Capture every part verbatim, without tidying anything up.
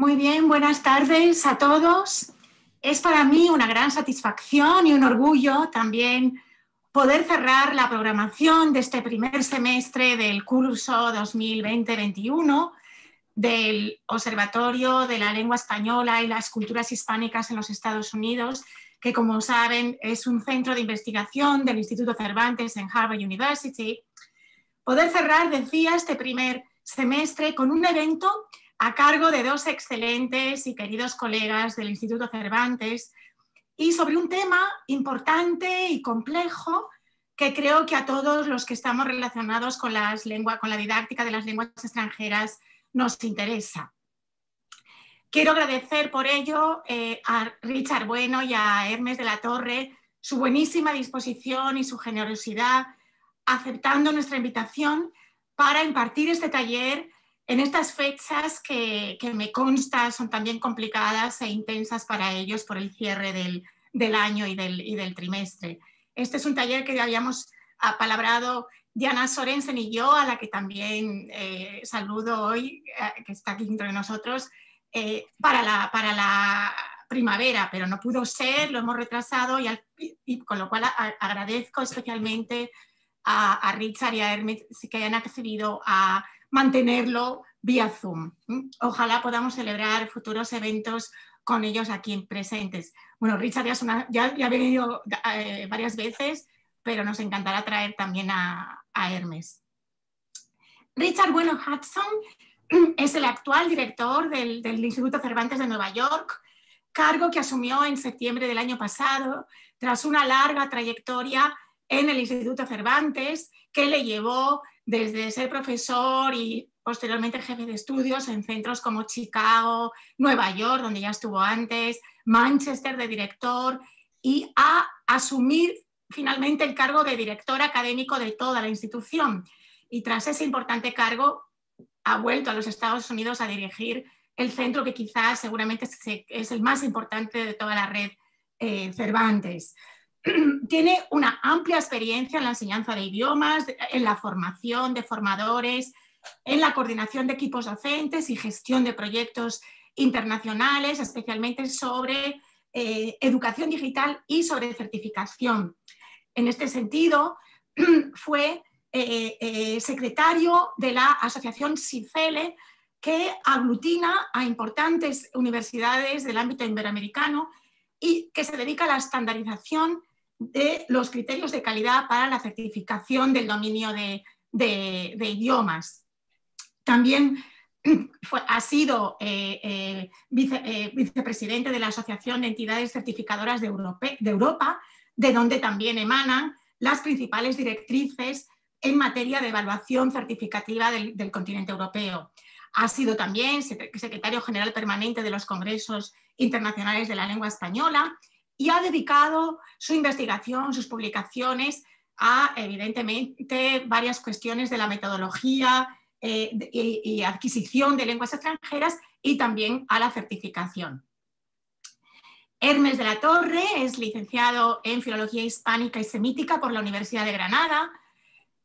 Muy bien, buenas tardes a todos. Es para mí una gran satisfacción y un orgullo también poder cerrar la programación de este primer semestre del curso dos mil veinte veintiuno del Observatorio de la Lengua Española y las Culturas Hispánicas en los Estados Unidos, que como saben es un centro de investigación del Instituto Cervantes en Harvard University. Poder cerrar, decía, este primer semestre con un evento a cargo de dos excelentes y queridos colegas del Instituto Cervantes y sobre un tema importante y complejo que creo que a todos los que estamos relacionados con, las lengua, con la didáctica de las lenguas extranjeras nos interesa. Quiero agradecer por ello eh, a Richard Bueno y a Hermes de la Torre su buenísima disposición y su generosidad aceptando nuestra invitación para impartir este taller en estas fechas que, que me consta son también complicadas e intensas para ellos por el cierre del, del año y del, y del trimestre. Este es un taller que habíamos apalabrado Diana Sorensen y yo, a la que también eh, saludo hoy, que está aquí dentro de nosotros, eh, para, la, para la primavera, pero no pudo ser, lo hemos retrasado y, al, y con lo cual a, agradezco especialmente a, a Richard y a Hermes que hayan accedido a mantenerlo vía Zoom. Ojalá podamos celebrar futuros eventos con ellos aquí presentes. Bueno, Richard ya, una, ya, ya ha venido eh, varias veces, pero nos encantará traer también a, a Hermes. Richard Bueno Hudson es el actual director del, del Instituto Cervantes de Nueva York, cargo que asumió en septiembre del año pasado, tras una larga trayectoria en el Instituto Cervantes, que le llevó desde ser profesor y posteriormente jefe de estudios en centros como Chicago, Nueva York, donde ya estuvo antes, Manchester de director, y a asumir finalmente el cargo de director académico de toda la institución. Y tras ese importante cargo ha vuelto a los Estados Unidos a dirigir el centro que quizás seguramente es el más importante de toda la red eh, Cervantes. Tiene una amplia experiencia en la enseñanza de idiomas, en la formación de formadores, en la coordinación de equipos docentes y gestión de proyectos internacionales, especialmente sobre eh, educación digital y sobre certificación. En este sentido, fue eh, eh, secretario de la asociación SICELE, que aglutina a importantes universidades del ámbito iberoamericano y que se dedica a la estandarización de los criterios de calidad para la certificación del dominio de, de, de idiomas. También fue, ha sido eh, eh, vice, eh, vicepresidente de la Asociación de Entidades Certificadoras de, Europe, de Europa, de donde también emanan las principales directrices en materia de evaluación certificativa del, del continente europeo. Ha sido también secretario general permanente de los Congresos Internacionales de la Lengua Española y ha dedicado su investigación, sus publicaciones, a evidentemente varias cuestiones de la metodología eh, y, y adquisición de lenguas extranjeras y también a la certificación. Hermes de la Torre es licenciado en Filología Hispánica y Semítica por la Universidad de Granada,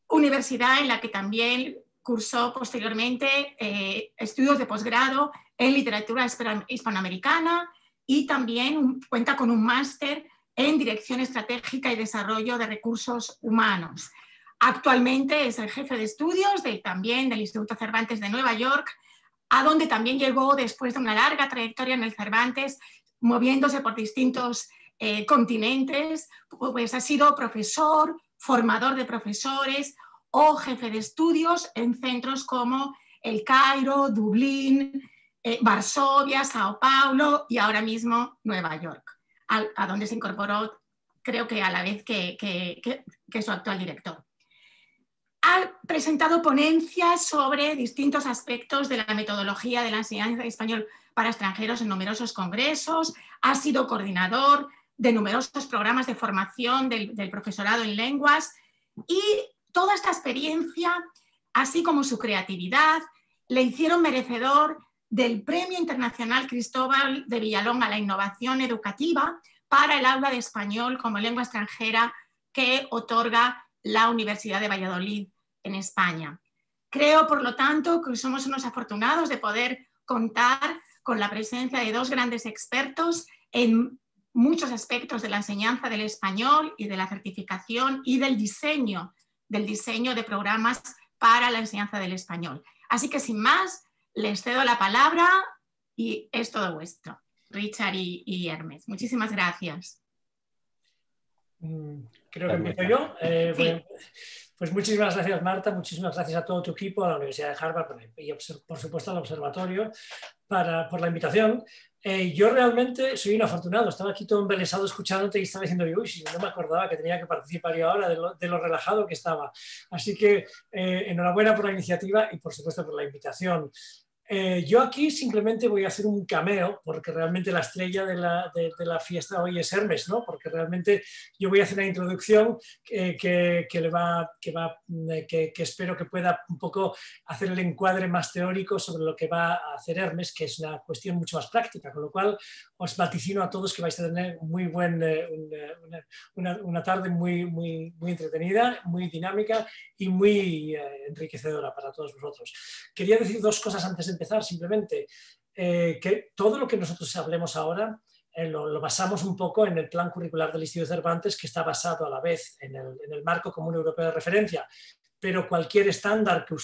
universidad en la que también cursó posteriormente eh, estudios de posgrado en literatura hispanoamericana y también un, cuenta con un máster en dirección estratégica y desarrollo de recursos humanos. Actualmente es el jefe de estudios de, también del Instituto Cervantes de Nueva York, a donde también llegó después de una larga trayectoria en el Cervantes, moviéndose por distintos eh, continentes, pues ha sido profesor, formador de profesores, o jefe de estudios en centros como El Cairo, Dublín, eh, Varsovia, Sao Paulo y ahora mismo Nueva York, a, a donde se incorporó creo que a la vez que, que, que, que su actual director. Ha presentado ponencias sobre distintos aspectos de la metodología de la enseñanza de español para extranjeros en numerosos congresos, ha sido coordinador de numerosos programas de formación del, del profesorado en lenguas y toda esta experiencia, así como su creatividad, le hicieron merecedor del Premio Internacional Cristóbal de Villalón a la Innovación Educativa para el aula de español como lengua extranjera que otorga la Universidad de Valladolid en España. Creo, por lo tanto, que somos unos afortunados de poder contar con la presencia de dos grandes expertos en muchos aspectos de la enseñanza del español y de la certificación y del diseño, del diseño de programas para la enseñanza del español. Así que sin más, les cedo la palabra y es todo vuestro, Richard y, y Hermes. Muchísimas gracias. Creo que empiezo yo. Eh, sí. bueno, pues muchísimas gracias, Marta, muchísimas gracias a todo tu equipo, a la Universidad de Harvard y por supuesto al Observatorio para, por la invitación. Eh, yo realmente soy un afortunado, estaba aquí todo embelesado escuchándote y estaba diciendo, uy, si no me acordaba que tenía que participar yo ahora de lo, de lo relajado que estaba. Así que eh, enhorabuena por la iniciativa y por supuesto por la invitación. Eh, yo aquí simplemente voy a hacer un cameo, porque realmente la estrella de la, de, de la fiesta hoy es Hermes, ¿no? Porque realmente yo voy a hacer una introducción que, que, que, le va, que, va, que, que espero que pueda un poco hacer el encuadre más teórico sobre lo que va a hacer Hermes, que es una cuestión mucho más práctica, con lo cual os vaticino a todos que vais a tener muy buen, eh, una, una, una tarde muy, muy, muy entretenida, muy dinámica y muy eh, enriquecedora para todos vosotros. Quería decir dos cosas antes de empezar, simplemente eh, que todo lo que nosotros hablemos ahora eh, lo, lo basamos un poco en el plan curricular del Instituto Cervantes, que está basado a la vez en el, en el Marco Común Europeo de Referencia, pero cualquier estándar que,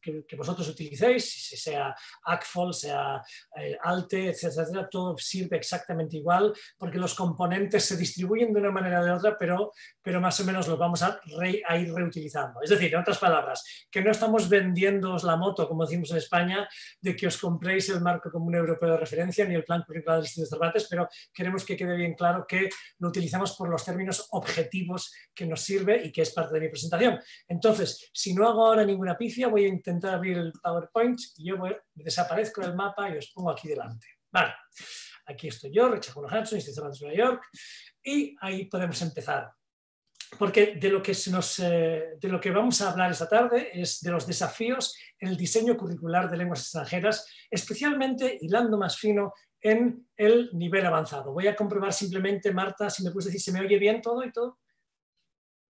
que, que vosotros utilicéis, sea A C T F L, sea eh, ALTE, etcétera, todo sirve exactamente igual, porque los componentes se distribuyen de una manera o de otra, pero, pero más o menos los vamos a, re, a ir reutilizando. Es decir, en otras palabras, que no estamos vendiéndoos la moto, como decimos en España, de que os compréis el Marco Común Europeo de Referencia ni el Plan Curricular del Instituto Cervantes, pero queremos que quede bien claro que lo utilizamos por los términos objetivos que nos sirve y que es parte de mi presentación. Entonces, si no hago ahora ninguna pifia, voy a intentar abrir el PowerPoint y yo voy, desaparezco del mapa y os pongo aquí delante. Vale, aquí estoy yo, Richard Bueno Hudson, Instituto Cervantes de Nueva York, y ahí podemos empezar. Porque de lo que nos, eh, de lo que vamos a hablar esta tarde es de los desafíos en el diseño curricular de lenguas extranjeras, especialmente hilando más fino en el nivel avanzado. Voy a comprobar simplemente, Marta, si me puedes decir, ¿se me oye bien todo y todo?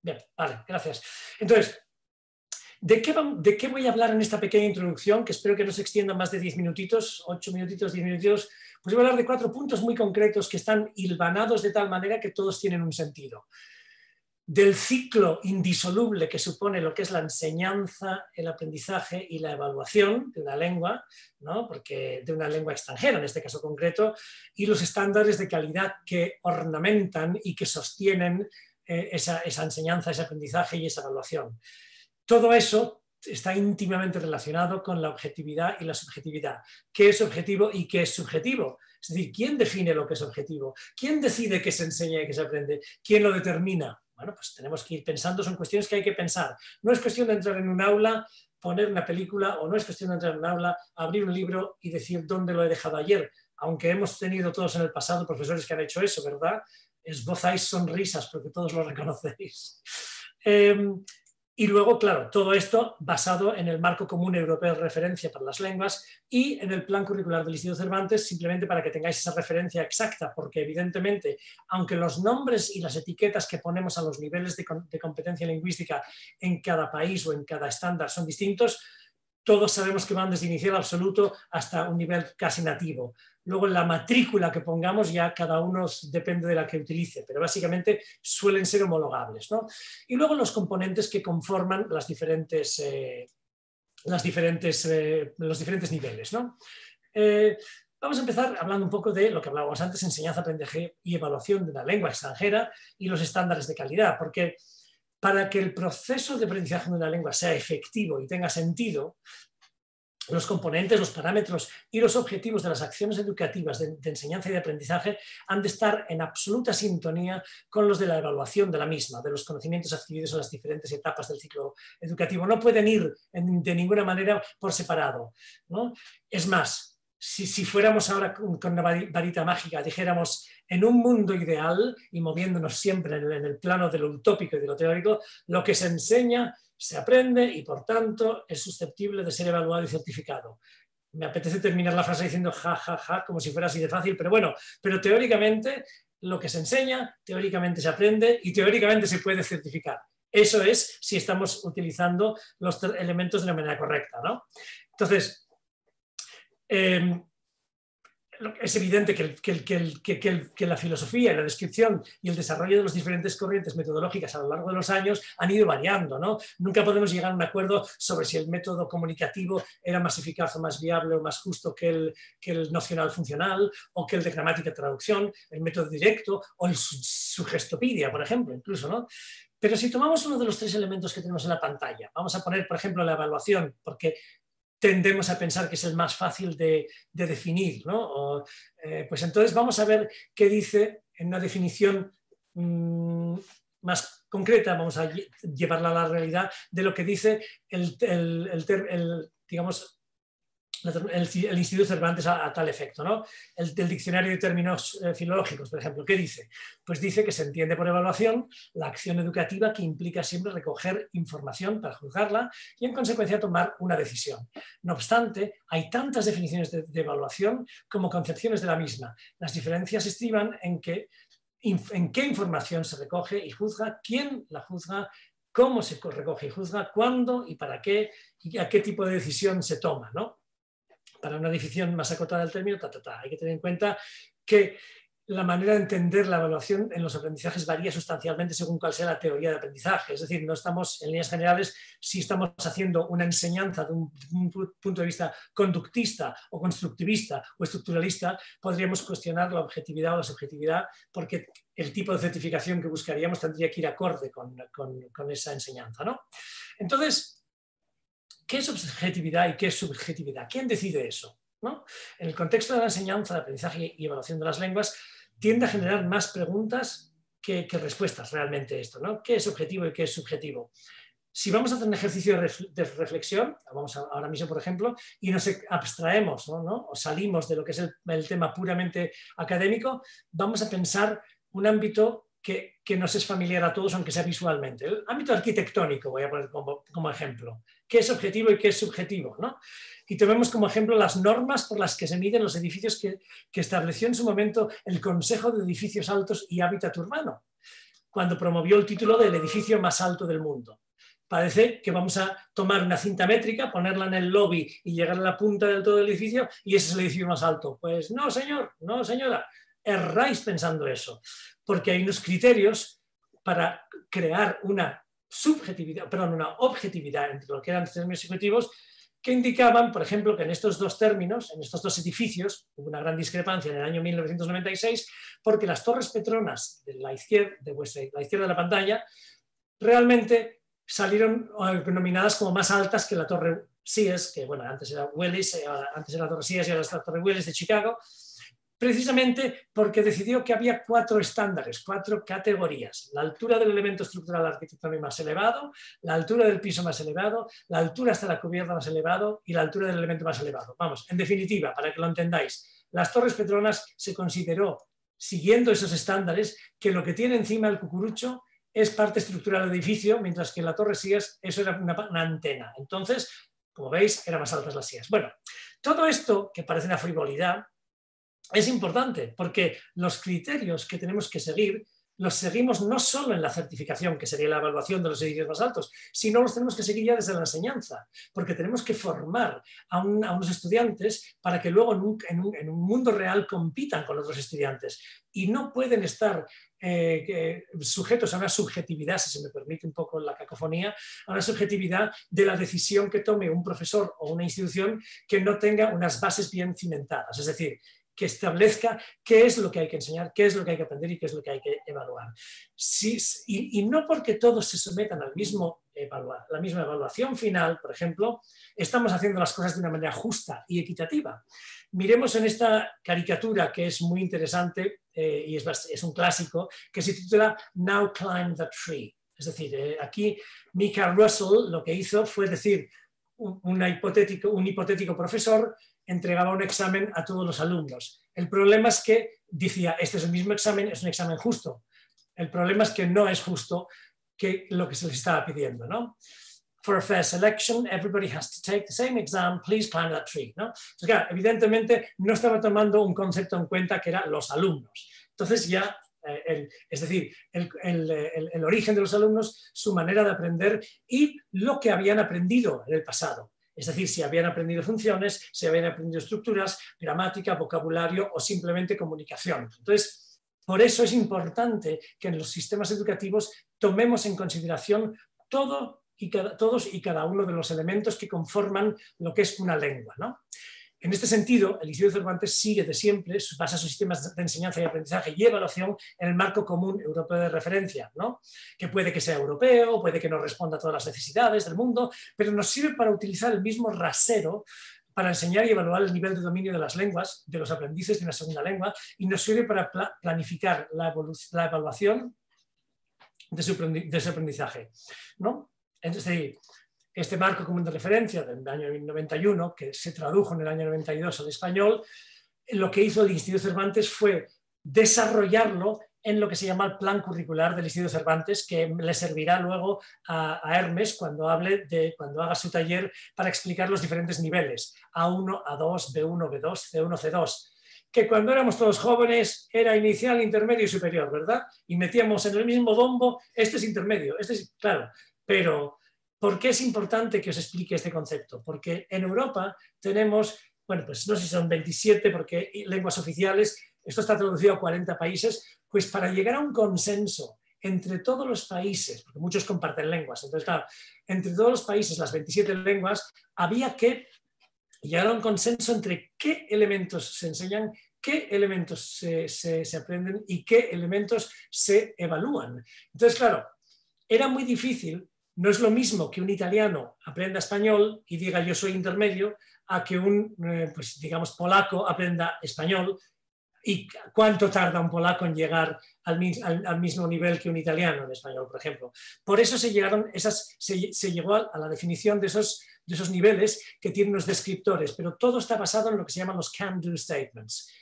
Bien, vale, gracias. Entonces, ¿De qué, ¿De qué voy a hablar en esta pequeña introducción? Que espero que no se extienda más de diez minutitos, ocho minutitos, diez minutitos. Pues voy a hablar de cuatro puntos muy concretos que están hilvanados de tal manera que todos tienen un sentido. Del ciclo indisoluble que supone lo que es la enseñanza, el aprendizaje y la evaluación de una lengua, ¿no? Porque de una lengua extranjera, en este caso concreto, y los estándares de calidad que ornamentan y que sostienen eh, esa, esa enseñanza, ese aprendizaje y esa evaluación. Todo eso está íntimamente relacionado con la objetividad y la subjetividad. ¿Qué es objetivo y qué es subjetivo? Es decir, ¿quién define lo que es objetivo? ¿Quién decide qué se enseña y qué se aprende? ¿Quién lo determina? Bueno, pues tenemos que ir pensando, son cuestiones que hay que pensar. No es cuestión de entrar en un aula, poner una película, o no es cuestión de entrar en un aula, abrir un libro y decir dónde lo he dejado ayer, aunque hemos tenido todos en el pasado profesores que han hecho eso, ¿verdad? Esbozáis sonrisas porque todos lo reconocéis. Eh, Y luego, claro, todo esto basado en el Marco Común Europeo de Referencia para las Lenguas y en el Plan Curricular del Instituto Cervantes, simplemente para que tengáis esa referencia exacta, porque evidentemente, aunque los nombres y las etiquetas que ponemos a los niveles de, de competencia lingüística en cada país o en cada estándar son distintos, todos sabemos que van desde inicial absoluto hasta un nivel casi nativo. Luego la matrícula que pongamos ya cada uno depende de la que utilice, pero básicamente suelen ser homologables, ¿no? Y luego los componentes que conforman las diferentes, eh, las diferentes, eh, los diferentes niveles, ¿no? Eh, Vamos a empezar hablando un poco de lo que hablábamos antes, enseñanza, aprendizaje y evaluación de la lengua extranjera y los estándares de calidad, porque para que el proceso de aprendizaje de una lengua sea efectivo y tenga sentido, los componentes, los parámetros y los objetivos de las acciones educativas de, de enseñanza y de aprendizaje han de estar en absoluta sintonía con los de la evaluación de la misma, de los conocimientos adquiridos en las diferentes etapas del ciclo educativo. No pueden ir en, de ninguna manera por separado, ¿no? Es más, si, si fuéramos ahora con, con una varita mágica, dijéramos, en un mundo ideal y moviéndonos siempre en el, en el plano de lo utópico y de lo teórico, lo que se enseña se aprende y por tanto es susceptible de ser evaluado y certificado. Me apetece terminar la frase diciendo ja, ja, ja, como si fuera así de fácil, pero bueno, pero teóricamente lo que se enseña, teóricamente se aprende y teóricamente se puede certificar. Eso es si estamos utilizando los elementos de la manera correcta, ¿no? Entonces, eh, es evidente que, el, que, el, que, el, que, el, que la filosofía y la descripción y el desarrollo de las diferentes corrientes metodológicas a lo largo de los años han ido variando, ¿no? Nunca podemos llegar a un acuerdo sobre si el método comunicativo era más eficaz o más viable o más justo que el, que el nocional funcional o que el de gramática y traducción, el método directo o el sugestopedia, por ejemplo, incluso, ¿no? Pero si tomamos uno de los tres elementos que tenemos en la pantalla, vamos a poner, por ejemplo, la evaluación, porque tendemos a pensar que es el más fácil de, de definir, ¿no? O, eh, pues entonces vamos a ver qué dice en una definición mmm, más concreta, vamos a llevarla a la realidad, de lo que dice el, el, el, el, digamos, el, el Instituto Cervantes a, a tal efecto, ¿no? El, el diccionario de términos eh, filológicos, por ejemplo, ¿qué dice? Pues dice que se entiende por evaluación la acción educativa que implica siempre recoger información para juzgarla y en consecuencia tomar una decisión. No obstante, hay tantas definiciones de, de evaluación como concepciones de la misma. Las diferencias estriban en, que, inf, en qué información se recoge y juzga, quién la juzga, cómo se recoge y juzga, cuándo y para qué y a qué tipo de decisión se toma, ¿no? Para una definición más acotada del término, ta, ta, ta. Hay que tener en cuenta que la manera de entender la evaluación en los aprendizajes varía sustancialmente según cuál sea la teoría de aprendizaje. Es decir, no estamos, en líneas generales, si estamos haciendo una enseñanza de un, un punto de vista conductista o constructivista o estructuralista, podríamos cuestionar la objetividad o la subjetividad porque el tipo de certificación que buscaríamos tendría que ir acorde con, con, con esa enseñanza, ¿no? Entonces, ¿qué es objetividad y qué es subjetividad? ¿Quién decide eso? ¿No? En el contexto de la enseñanza, el aprendizaje y evaluación de las lenguas tiende a generar más preguntas que, que respuestas realmente esto, ¿no? ¿Qué es objetivo y qué es subjetivo? Si vamos a hacer un ejercicio de, ref, de reflexión, vamos a, ahora mismo por ejemplo, y nos abstraemos, ¿no? ¿No? O salimos de lo que es el, el tema puramente académico, vamos a pensar un ámbito que, que nos es familiar a todos, aunque sea visualmente. El ámbito arquitectónico, voy a poner como, como ejemplo. ¿Qué es objetivo y qué es subjetivo, ¿no? Y tomemos como ejemplo las normas por las que se miden los edificios que, que estableció en su momento el Consejo de Edificios Altos y Hábitat Urbano, cuando promovió el título del edificio más alto del mundo. Parece que vamos a tomar una cinta métrica, ponerla en el lobby y llegar a la punta del todo del edificio y ese es el edificio más alto. Pues no, señor, no, señora. Erráis pensando eso, porque hay unos criterios para crear una subjetividad, perdón, una objetividad entre lo que eran términos subjetivos que indicaban, por ejemplo, que en estos dos términos, en estos dos edificios, hubo una gran discrepancia en el año mil novecientos noventa y seis porque las torres Petronas de la izquierda de, vuestra, la izquierda de la pantalla realmente salieron nominadas como más altas que la torre Sears, que bueno, antes era Willis, antes era la torre Sears y ahora es la torre Willis de Chicago, precisamente porque decidió que había cuatro estándares, cuatro categorías. La altura del elemento estructural arquitectónico más elevado, la altura del piso más elevado, la altura hasta la cubierta más elevado y la altura del elemento más elevado. Vamos, en definitiva, para que lo entendáis, las Torres Petronas se consideró, siguiendo esos estándares, que lo que tiene encima el cucurucho es parte estructural del edificio, mientras que en la Torre Sears eso era una, una antena. Entonces, como veis, eran más altas las Sears. Bueno, todo esto, que parece una frivolidad, es importante porque los criterios que tenemos que seguir los seguimos no solo en la certificación, que sería la evaluación de los edificios más altos, sino los tenemos que seguir ya desde la enseñanza, porque tenemos que formar a, un, a unos estudiantes para que luego en un, en, un, en un mundo real compitan con otros estudiantes y no pueden estar eh, eh, sujetos a una subjetividad, si se me permite un poco la cacofonía, a una subjetividad de la decisión que tome un profesor o una institución que no tenga unas bases bien cimentadas, es decir, que establezca qué es lo que hay que enseñar, qué es lo que hay que aprender y qué es lo que hay que evaluar. Sí, y, y no porque todos se sometan al mismo evaluar, la misma evaluación final, por ejemplo, estamos haciendo las cosas de una manera justa y equitativa. Miremos en esta caricatura que es muy interesante eh, y es, es un clásico, que se titula Now Climb the Tree. Es decir, eh, aquí Mika Russell lo que hizo fue decir, una hipotético, un hipotético profesor entregaba un examen a todos los alumnos. El problema es que decía, este es el mismo examen, es un examen justo. El problema es que no es justo que lo que se les estaba pidiendo, ¿no? For a fair selection, everybody has to take the same exam, please climb that tree, ¿no? Entonces, claro, evidentemente no estaba tomando un concepto en cuenta que eran los alumnos. Entonces ya, eh, el, es decir, el, el, el, el origen de los alumnos, su manera de aprender y lo que habían aprendido en el pasado. Es decir, si habían aprendido funciones, si habían aprendido estructuras, gramática, vocabulario o simplemente comunicación. Entonces, por eso es importante que en los sistemas educativos tomemos en consideración todo y cada, todos y cada uno de los elementos que conforman lo que es una lengua, ¿no? En este sentido, el Instituto Cervantes sigue de siempre, basa sus sistemas de enseñanza y aprendizaje y evaluación en el Marco Común Europeo de Referencia, ¿no? Que puede que sea europeo, puede que no responda a todas las necesidades del mundo, pero nos sirve para utilizar el mismo rasero para enseñar y evaluar el nivel de dominio de las lenguas, de los aprendices de una segunda lengua, y nos sirve para pla- planificar la, la evaluación de su, de su aprendizaje, ¿no? Entonces, este marco común de referencia del año noventa y uno, que se tradujo en el año noventa y dos al español, lo que hizo el Instituto Cervantes fue desarrollarlo en lo que se llama el Plan Curricular del Instituto Cervantes, que le servirá luego a, a Hermes cuando, hable de, cuando haga su taller para explicar los diferentes niveles, A uno, A dos, B uno, B dos, C uno, C dos, que cuando éramos todos jóvenes era inicial, intermedio y superior, ¿verdad? Y metíamos en el mismo bombo, este es intermedio, este es, claro, pero... ¿Por qué es importante que os explique este concepto? Porque en Europa tenemos, bueno, pues no sé si son veintisiete, porque lenguas oficiales, esto está traducido a cuarenta países, pues para llegar a un consenso entre todos los países, porque muchos comparten lenguas, entonces claro, entre todos los países, las veintisiete lenguas, había que llegar a un consenso entre qué elementos se enseñan, qué elementos se, se, se aprenden y qué elementos se evalúan. Entonces claro, era muy difícil. No es lo mismo que un italiano aprenda español y diga yo soy intermedio a que un, eh, pues, digamos, polaco aprenda español y cuánto tarda un polaco en llegar al, al, al mismo nivel que un italiano en español, por ejemplo. Por eso se, llegaron esas, se, se llegó a la definición de esos, de esos niveles que tienen los descriptores, pero todo está basado en lo que se llaman los can-do statements.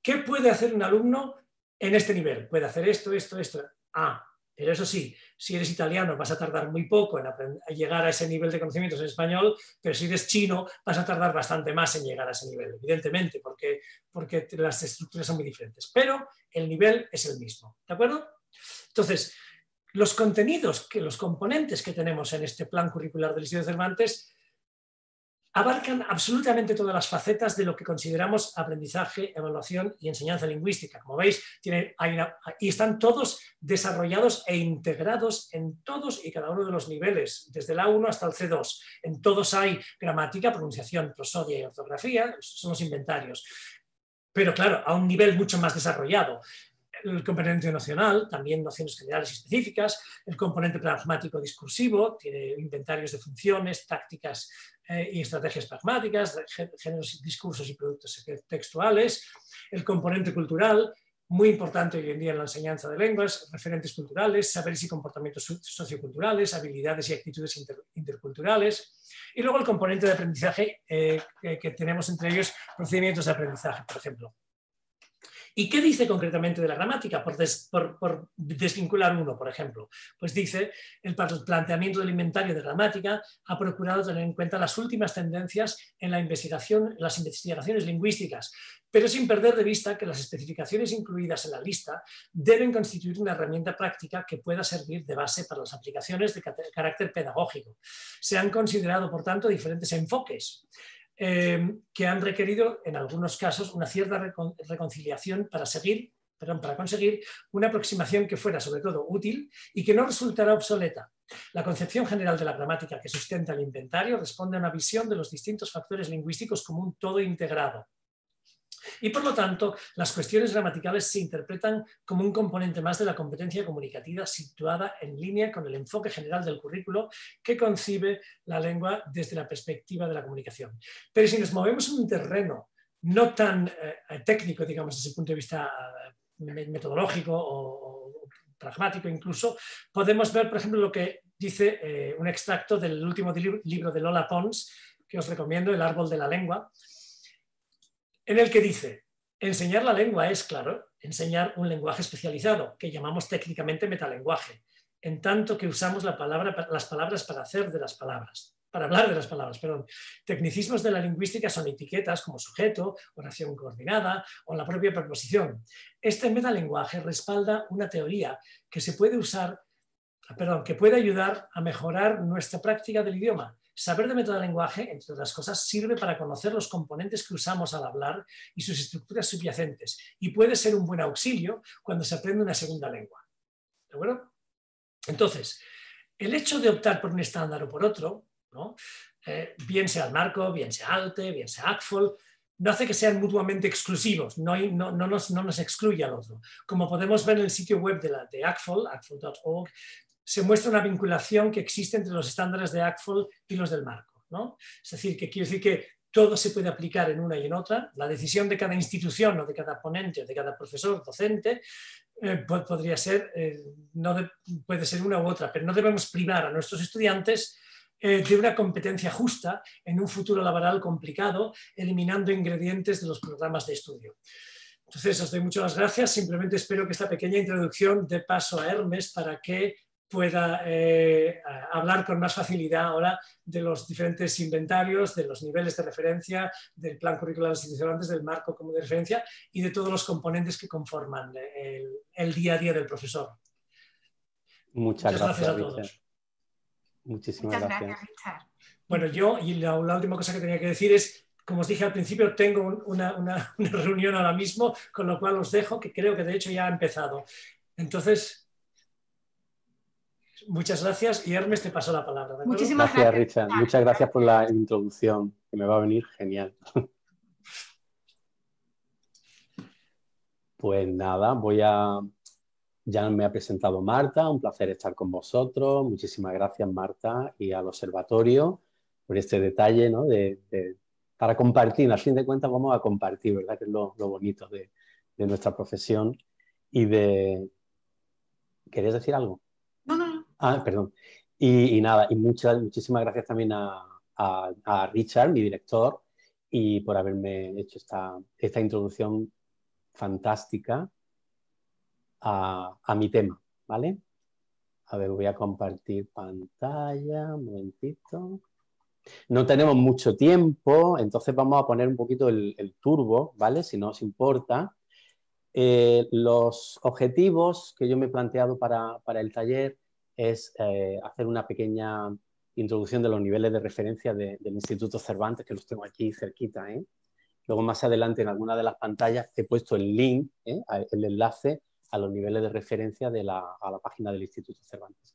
¿Qué puede hacer un alumno en este nivel? Puede hacer esto, esto, esto. Ah, pero eso sí, si eres italiano vas a tardar muy poco en a llegar a ese nivel de conocimientos en español, pero si eres chino vas a tardar bastante más en llegar a ese nivel, evidentemente, porque, porque las estructuras son muy diferentes, pero el nivel es el mismo, ¿de acuerdo? Entonces, los contenidos, que, los componentes que tenemos en este plan curricular del Instituto Cervantes abarcan absolutamente todas las facetas de lo que consideramos aprendizaje, evaluación y enseñanza lingüística. Como veis, tienen, hay una, y están todos desarrollados e integrados en todos y cada uno de los niveles, desde el A uno hasta el C dos. En todos hay gramática, pronunciación, prosodia y ortografía, son los inventarios. Pero claro, a un nivel mucho más desarrollado. El componente nocional, también nociones generales y específicas, el componente pragmático discursivo, tiene inventarios de funciones, tácticas eh, y estrategias pragmáticas, géneros, discursos y productos textuales, el componente cultural, muy importante hoy en día en la enseñanza de lenguas, referentes culturales, saberes y comportamientos socioculturales, habilidades y actitudes inter, interculturales, y luego el componente de aprendizaje eh, que, que tenemos entre ellos procedimientos de aprendizaje, por ejemplo. ¿Y qué dice concretamente de la gramática? Por, des, por, por desvincular uno, por ejemplo. Pues dice, el planteamiento del inventario de gramática ha procurado tener en cuenta las últimas tendencias en la investigación, las investigaciones lingüísticas, pero sin perder de vista que las especificaciones incluidas en la lista deben constituir una herramienta práctica que pueda servir de base para las aplicaciones de carácter pedagógico. Se han considerado, por tanto, diferentes enfoques. Eh, que han requerido en algunos casos una cierta recon reconciliación para seguir, perdón, para conseguir una aproximación que fuera sobre todo útil y que no resultara obsoleta. La concepción general de la gramática que sustenta el inventario responde a una visión de los distintos factores lingüísticos como un todo integrado. Y por lo tanto, las cuestiones gramaticales se interpretan como un componente más de la competencia comunicativa situada en línea con el enfoque general del currículo que concibe la lengua desde la perspectiva de la comunicación. Pero si nos movemos en un terreno no tan eh, técnico, digamos, desde el punto de vista eh, metodológico o, o pragmático incluso, podemos ver, por ejemplo, lo que dice eh, un extracto del último libro de Lola Pons, que os recomiendo, El árbol de la lengua, en el que dice, enseñar la lengua es, claro, enseñar un lenguaje especializado, que llamamos técnicamente metalenguaje, en tanto que usamos la palabra, las palabras para hacer de las palabras, para hablar de las palabras, perdón. Tecnicismos de la lingüística son etiquetas como sujeto, oración coordinada o la propia preposición. Este metalenguaje respalda una teoría que se puede usar, perdón, que puede ayudar a mejorar nuestra práctica del idioma, Saber de metalenguaje, entre otras cosas, sirve para conocer los componentes que usamos al hablar y sus estructuras subyacentes, y puede ser un buen auxilio cuando se aprende una segunda lengua. ¿De acuerdo? Entonces, el hecho de optar por un estándar o por otro, ¿no? eh, bien sea el marco, bien sea ALTE, bien sea A C T F L, no hace que sean mutuamente exclusivos, no, hay, no, no, nos, no nos excluye al otro. Como podemos ver en el sitio web de, la, de A C T F L, A C T F L punto org, se muestra una vinculación que existe entre los estándares de A C T F L y los del marco, ¿no? Es decir, que quiere decir que todo se puede aplicar en una y en otra. La decisión de cada institución o de cada ponente o de cada profesor docente eh, podría ser, eh, no de, puede ser una u otra, pero no debemos privar a nuestros estudiantes de una competencia justa en un futuro laboral complicado, eliminando ingredientes de los programas de estudio. Entonces, os doy muchas gracias. Simplemente espero que esta pequeña introducción dé paso a Hermes para que pueda eh, hablar con más facilidad ahora de los diferentes inventarios, de los niveles de referencia, del plan curricular institucional, del marco común de referencia y de todos los componentes que conforman el, el día a día del profesor. Muchas, muchas gracias, gracias a todos. Vicente. Muchísimas Muchas gracias. gracias. Bueno, yo, y la, la última cosa que tenía que decir es, como os dije al principio, tengo un, una, una, una reunión ahora mismo, con lo cual os dejo, que creo que de hecho ya ha empezado. Entonces, muchas gracias y Hermes te pasó la palabra. ¿De Muchísimas gracias, gracias, Richard. Muchas gracias por la introducción, que me va a venir genial. Pues nada, voy a... Ya me ha presentado Marta, un placer estar con vosotros. Muchísimas gracias, Marta, y al observatorio por este detalle, ¿no? de, de, para compartir. Al fin de cuentas vamos a compartir, ¿verdad? Que es lo, lo bonito de, de nuestra profesión. Y de... ¿Querías decir algo? No, no, no. Ah, perdón. Y, y nada, y muchas, muchísimas gracias también a, a, a Richard, mi director, y por haberme hecho esta, esta introducción fantástica. A, a mi tema, ¿vale? A ver, voy a compartir pantalla, un momentito. No tenemos mucho tiempo, entonces vamos a poner un poquito el, el turbo, ¿vale? Si no os importa. Eh, los objetivos que yo me he planteado para, para el taller es eh, hacer una pequeña introducción de los niveles de referencia de, del Instituto Cervantes, que los tengo aquí cerquita, ¿eh? Luego más adelante en alguna de las pantallas he puesto el link, ¿eh? el enlace a los niveles de referencia de la, a la página del Instituto Cervantes.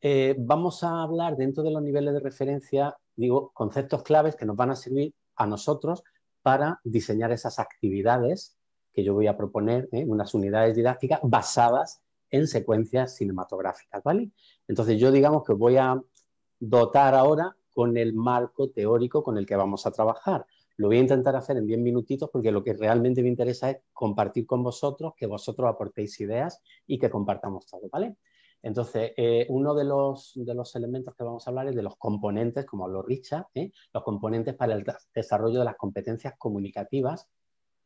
Eh, vamos a hablar dentro de los niveles de referencia, digo, conceptos claves que nos van a servir a nosotros para diseñar esas actividades que yo voy a proponer, ¿eh? unas unidades didácticas basadas en secuencias cinematográficas, ¿vale? Entonces yo digamos que os voy a dotar ahora con el marco teórico con el que vamos a trabajar. Lo voy a intentar hacer en diez minutitos porque lo que realmente me interesa es compartir con vosotros, que vosotros aportéis ideas y que compartamos todo, ¿vale? Entonces, eh, uno de los, de los elementos que vamos a hablar es de los componentes, como habló Richard, ¿eh? los componentes para el desarrollo de las competencias comunicativas,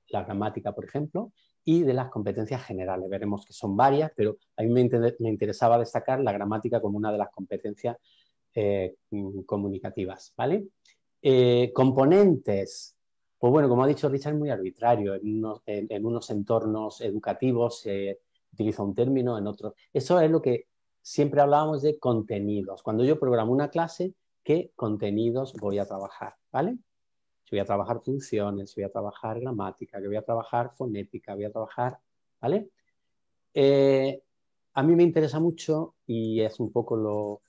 la gramática, por ejemplo, y de las competencias generales. Veremos que son varias, pero a mí me, inter me interesaba destacar la gramática como una de las competencias eh, comunicativas, ¿vale? Eh, componentes, pues bueno, como ha dicho Richard, es muy arbitrario. En unos, en, en unos entornos educativos se eh, utiliza un término, en otros. Eso es lo que siempre hablábamos de contenidos. Cuando yo programo una clase, ¿qué contenidos voy a trabajar? ¿Vale? Si voy a trabajar funciones, si voy a trabajar gramática, que voy a trabajar fonética, voy a trabajar, ¿vale? Eh, a mí me interesa mucho y es un poco lo...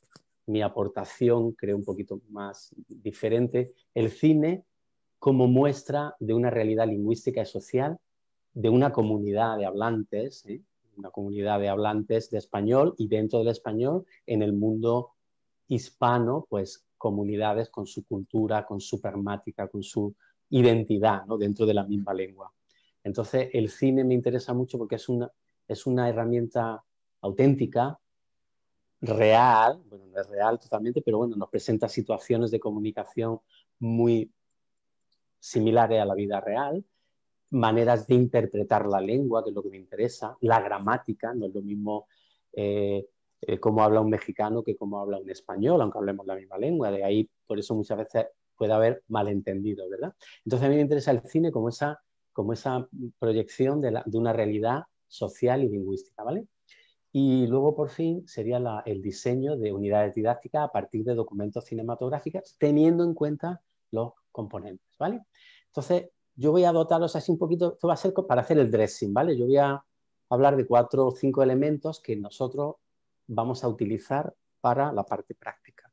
mi aportación, creo un poquito más diferente, el cine como muestra de una realidad lingüística y social de una comunidad de hablantes, ¿eh? una comunidad de hablantes de español y dentro del español en el mundo hispano, pues comunidades con su cultura, con su pragmática, con su identidad, ¿no? dentro de la misma lengua. Entonces el cine me interesa mucho porque es una, es una herramienta auténtica, real, bueno, no es real totalmente, pero bueno, nos presenta situaciones de comunicación muy similares a la vida real, maneras de interpretar la lengua, que es lo que me interesa, la gramática, no es lo mismo eh, eh, cómo habla un mexicano que cómo habla un español, aunque hablemos la misma lengua, de ahí por eso muchas veces puede haber malentendido, ¿verdad? Entonces a mí me interesa el cine como esa, como esa proyección de, la, de una realidad social y lingüística, ¿vale? Y luego, por fin, sería la, el diseño de unidades didácticas a partir de documentos cinematográficos, teniendo en cuenta los componentes, ¿vale? Entonces, yo voy a dotarlos así un poquito, esto va a ser para hacer el dressing, ¿vale? Yo voy a hablar de cuatro o cinco elementos que nosotros vamos a utilizar para la parte práctica.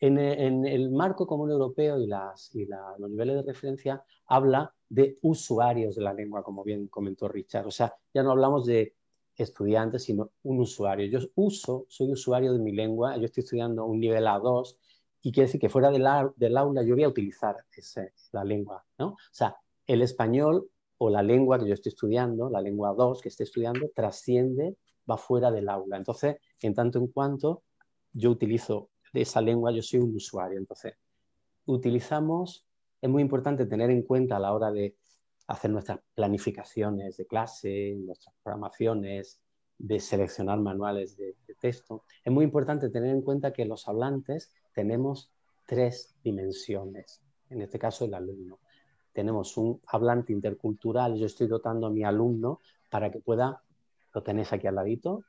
En, en el Marco Común Europeo y, las, y la, los niveles de referencia habla de usuarios de la lengua, como bien comentó Richard. O sea, ya no hablamos de estudiantes, sino un usuario. Yo uso, soy usuario de mi lengua, yo estoy estudiando un nivel A dos y quiere decir que fuera de la, del aula yo voy a utilizar ese, la lengua, ¿no? O sea, el español o la lengua que yo estoy estudiando, la lengua dos que estoy estudiando, trasciende, va fuera del aula. Entonces, en tanto en cuanto yo utilizo de esa lengua, yo soy un usuario. Entonces, utilizamos, es muy importante tener en cuenta a la hora de hacer nuestras planificaciones de clase, nuestras programaciones, de seleccionar manuales de, de texto. Es muy importante tener en cuenta que los hablantes tenemos tres dimensiones, en este caso el alumno. Tenemos un hablante intercultural, yo estoy dotando a mi alumno para que pueda, lo tenéis aquí al ladito,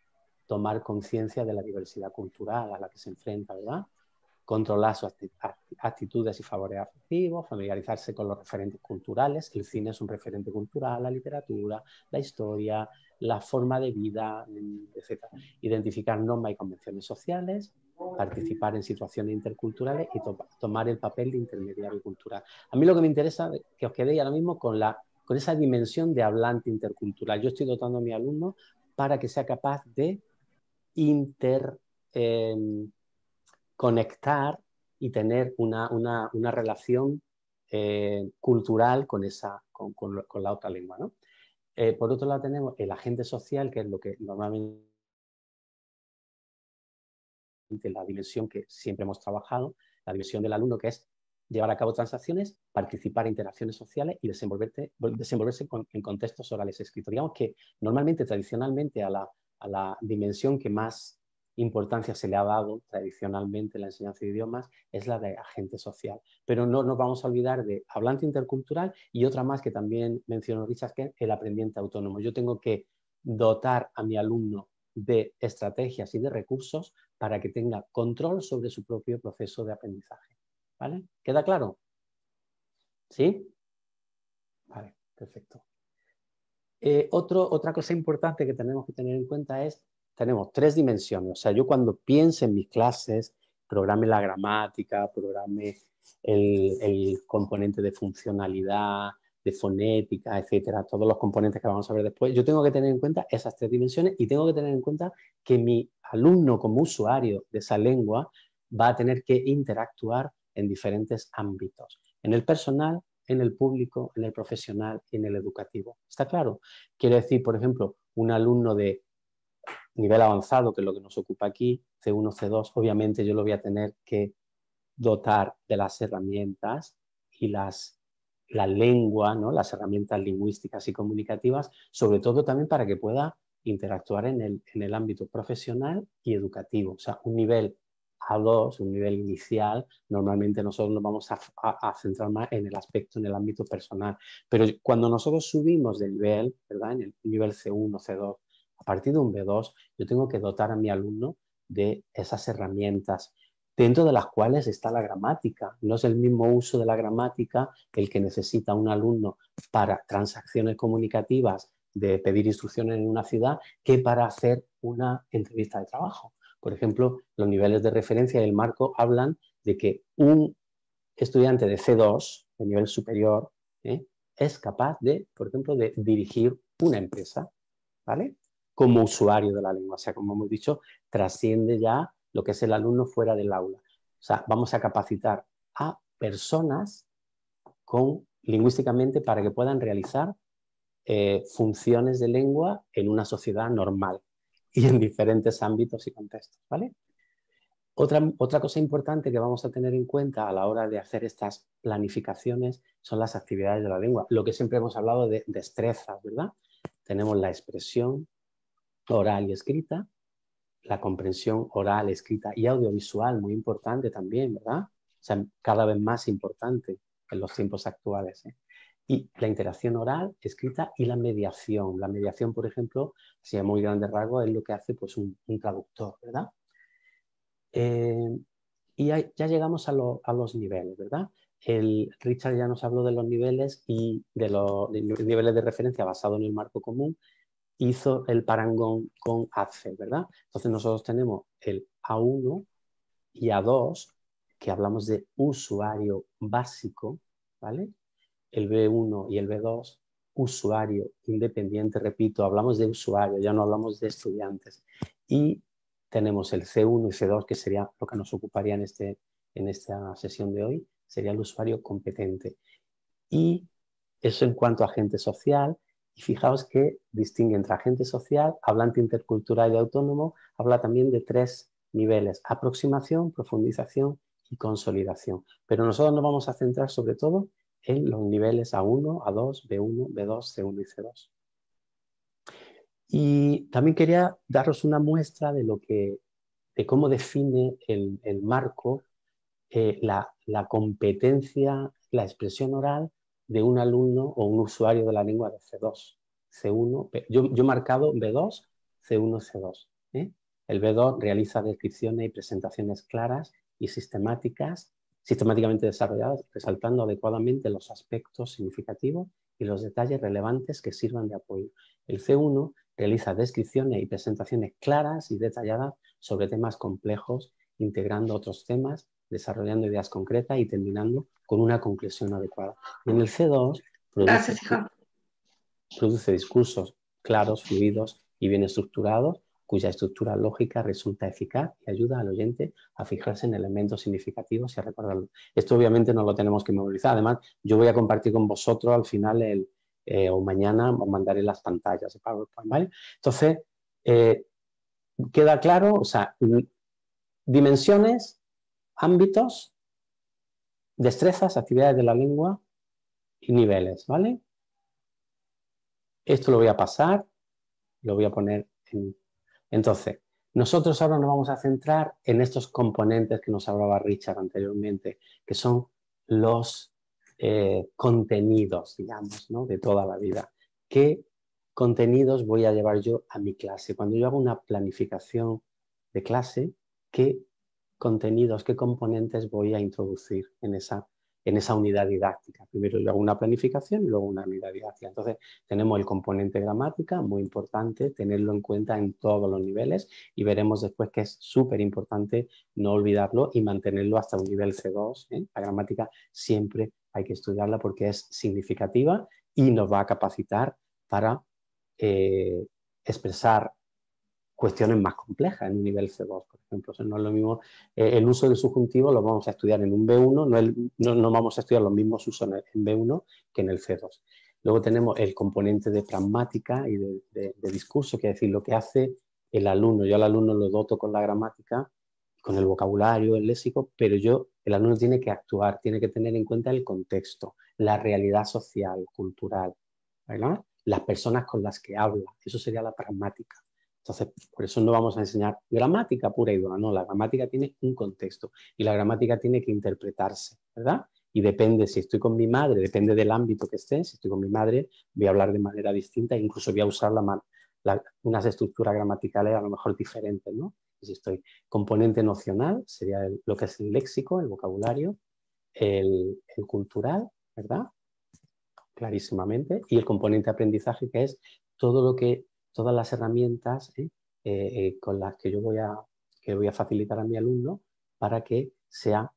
tomar conciencia de la diversidad cultural a la que se enfrenta, ¿verdad? Controlar sus actitudes y favores afectivos, familiarizarse con los referentes culturales. El cine es un referente cultural, la literatura, la historia, la forma de vida, etcétera. Identificar normas y convenciones sociales, participar en situaciones interculturales y to tomar el papel de intermediario cultural. A mí lo que me interesa es que os quedéis ahora mismo con, la, con esa dimensión de hablante intercultural. Yo estoy dotando a mi alumno para que sea capaz de inter... Eh, conectar y tener una, una, una relación eh, cultural con, esa, con, con, con la otra lengua, ¿no? Eh, por otro lado tenemos el agente social, que es lo que normalmente la dimensión que siempre hemos trabajado, la dimensión del alumno, que es llevar a cabo transacciones, participar en interacciones sociales y desenvolverse con, en contextos orales escritos. Digamos que normalmente, tradicionalmente, a la, a la dimensión que más importancia se le ha dado tradicionalmente en la enseñanza de idiomas es la de agente social, pero no nos vamos a olvidar de hablante intercultural y otra más que también mencionó Richard, que es el aprendiente autónomo. Yo tengo que dotar a mi alumno de estrategias y de recursos para que tenga control sobre su propio proceso de aprendizaje, ¿vale? ¿Queda claro? ¿Sí? Vale, perfecto. Eh, otro, otra cosa importante que tenemos que tener en cuenta es tenemos tres dimensiones. O sea, yo cuando piense en mis clases, programe la gramática, programe el, el componente de funcionalidad, de fonética, etcétera, todos los componentes que vamos a ver después, yo tengo que tener en cuenta esas tres dimensiones y tengo que tener en cuenta que mi alumno como usuario de esa lengua va a tener que interactuar en diferentes ámbitos, en el personal, en el público, en el profesional y en el educativo. ¿Está claro? Quiero decir, por ejemplo, un alumno de nivel avanzado, que es lo que nos ocupa aquí, C uno, C dos, obviamente yo lo voy a tener que dotar de las herramientas y las, la lengua, ¿no? Las herramientas lingüísticas y comunicativas, sobre todo también para que pueda interactuar en el, en el ámbito profesional y educativo. O sea, un nivel A dos, un nivel inicial, normalmente nosotros nos vamos a, a, a centrar más en el aspecto, en el ámbito personal. Pero cuando nosotros subimos de nivel, ¿verdad? En el nivel C uno, C dos, a partir de un B dos, yo tengo que dotar a mi alumno de esas herramientas, dentro de las cuales está la gramática. No es el mismo uso de la gramática el que necesita un alumno para transacciones comunicativas de pedir instrucciones en una ciudad que para hacer una entrevista de trabajo. Por ejemplo, los niveles de referencia del marco hablan de que un estudiante de C dos, de nivel superior, ¿eh? es capaz de, por ejemplo, de dirigir una empresa, ¿vale? Como usuario de la lengua. O sea, como hemos dicho, trasciende ya lo que es el alumno fuera del aula. O sea, vamos a capacitar a personas con, lingüísticamente para que puedan realizar eh, funciones de lengua en una sociedad normal y en diferentes ámbitos y contextos, ¿vale? Otra, otra cosa importante que vamos a tener en cuenta a la hora de hacer estas planificaciones son las actividades de la lengua, lo que siempre hemos hablado de destrezas, ¿verdad? Tenemos la expresión oral y escrita, la comprensión oral, escrita y audiovisual, muy importante también, ¿verdad? O sea, cada vez más importante en los tiempos actuales, ¿eh? y la interacción oral, escrita y la mediación. La mediación, por ejemplo, si es muy grande rasgo, es lo que hace pues, un, un traductor, ¿verdad? Eh, y ya, ya llegamos a, lo, a los niveles, ¿verdad? El, Richard ya nos habló de los niveles y de los de niveles de referencia basado en el marco común. Hizo el parangón con A C T F L, ¿verdad? Entonces nosotros tenemos el A uno y A dos, que hablamos de usuario básico, ¿vale? El B uno y el B dos, usuario independiente, repito, hablamos de usuario, ya no hablamos de estudiantes. Y tenemos el C uno y C dos, que sería lo que nos ocuparía en, este, en esta sesión de hoy, sería el usuario competente. Y eso en cuanto a agente social. Y fijaos que distingue entre agente social, hablante intercultural y autónomo, habla también de tres niveles, aproximación, profundización y consolidación. Pero nosotros nos vamos a centrar sobre todo en los niveles A uno, A dos, B uno, B dos, C uno y C dos. Y también quería daros una muestra de, lo que, de cómo define el, el marco, eh, la, la competencia, la expresión oral, de un alumno o un usuario de la lengua de C dos, C uno, yo, yo he marcado B dos, C uno, C dos. ¿eh? El B dos realiza descripciones y presentaciones claras y sistemáticas, sistemáticamente desarrolladas, resaltando adecuadamente los aspectos significativos y los detalles relevantes que sirvan de apoyo. El C uno realiza descripciones y presentaciones claras y detalladas sobre temas complejos, integrando otros temas, desarrollando ideas concretas y terminando con una conclusión adecuada. En el C dos produce, produce discursos claros, fluidos y bien estructurados, cuya estructura lógica resulta eficaz y ayuda al oyente a fijarse en elementos significativos y a recordarlo. Esto obviamente no lo tenemos que memorizar. Además, yo voy a compartir con vosotros al final el, eh, o mañana os mandaré las pantallas de PowerPoint, ¿vale? Entonces, eh, queda claro, o sea, dimensiones, ámbitos, destrezas, actividades de la lengua y niveles, ¿vale? Esto lo voy a pasar, lo voy a poner en... Entonces, nosotros ahora nos vamos a centrar en estos componentes que nos hablaba Richard anteriormente, que son los eh, contenidos, digamos, ¿no? De toda la vida. ¿Qué contenidos voy a llevar yo a mi clase? Cuando yo hago una planificación de clase, ¿qué contenidos, qué componentes voy a introducir en esa, en esa unidad didáctica? Primero yo hago una planificación y luego una unidad didáctica. Entonces tenemos el componente gramática, muy importante tenerlo en cuenta en todos los niveles, y veremos después que es súper importante no olvidarlo y mantenerlo hasta un nivel C dos, ¿eh? La gramática siempre hay que estudiarla porque es significativa y nos va a capacitar para eh, expresar cuestiones más complejas en un nivel C dos, por ejemplo. O sea, no es lo mismo, eh, el uso del subjuntivo lo vamos a estudiar en un B uno, no, el, no, no vamos a estudiar los mismos usos en, el, en B uno que en el C dos. Luego tenemos el componente de pragmática y de, de, de discurso, que es decir, lo que hace el alumno. Yo al alumno lo doto con la gramática, con el vocabulario, el léxico, pero yo, el alumno tiene que actuar, tiene que tener en cuenta el contexto, la realidad social, cultural, ¿verdad? Las personas con las que habla, eso sería la pragmática. Entonces, por eso no vamos a enseñar gramática pura y dura, no, la gramática tiene un contexto y la gramática tiene que interpretarse, ¿verdad? Y depende, si estoy con mi madre, depende del ámbito que esté, si estoy con mi madre voy a hablar de manera distinta, incluso voy a usar la, la, unas estructuras gramaticales a lo mejor diferentes, ¿no? Si estoy componente nocional, sería el, lo que es el léxico, el vocabulario, el, el cultural, ¿verdad? Clarísimamente, y el componente de aprendizaje, que es todo lo que todas las herramientas ¿eh? Eh, eh, con las que yo voy a, que voy a facilitar a mi alumno para que sea,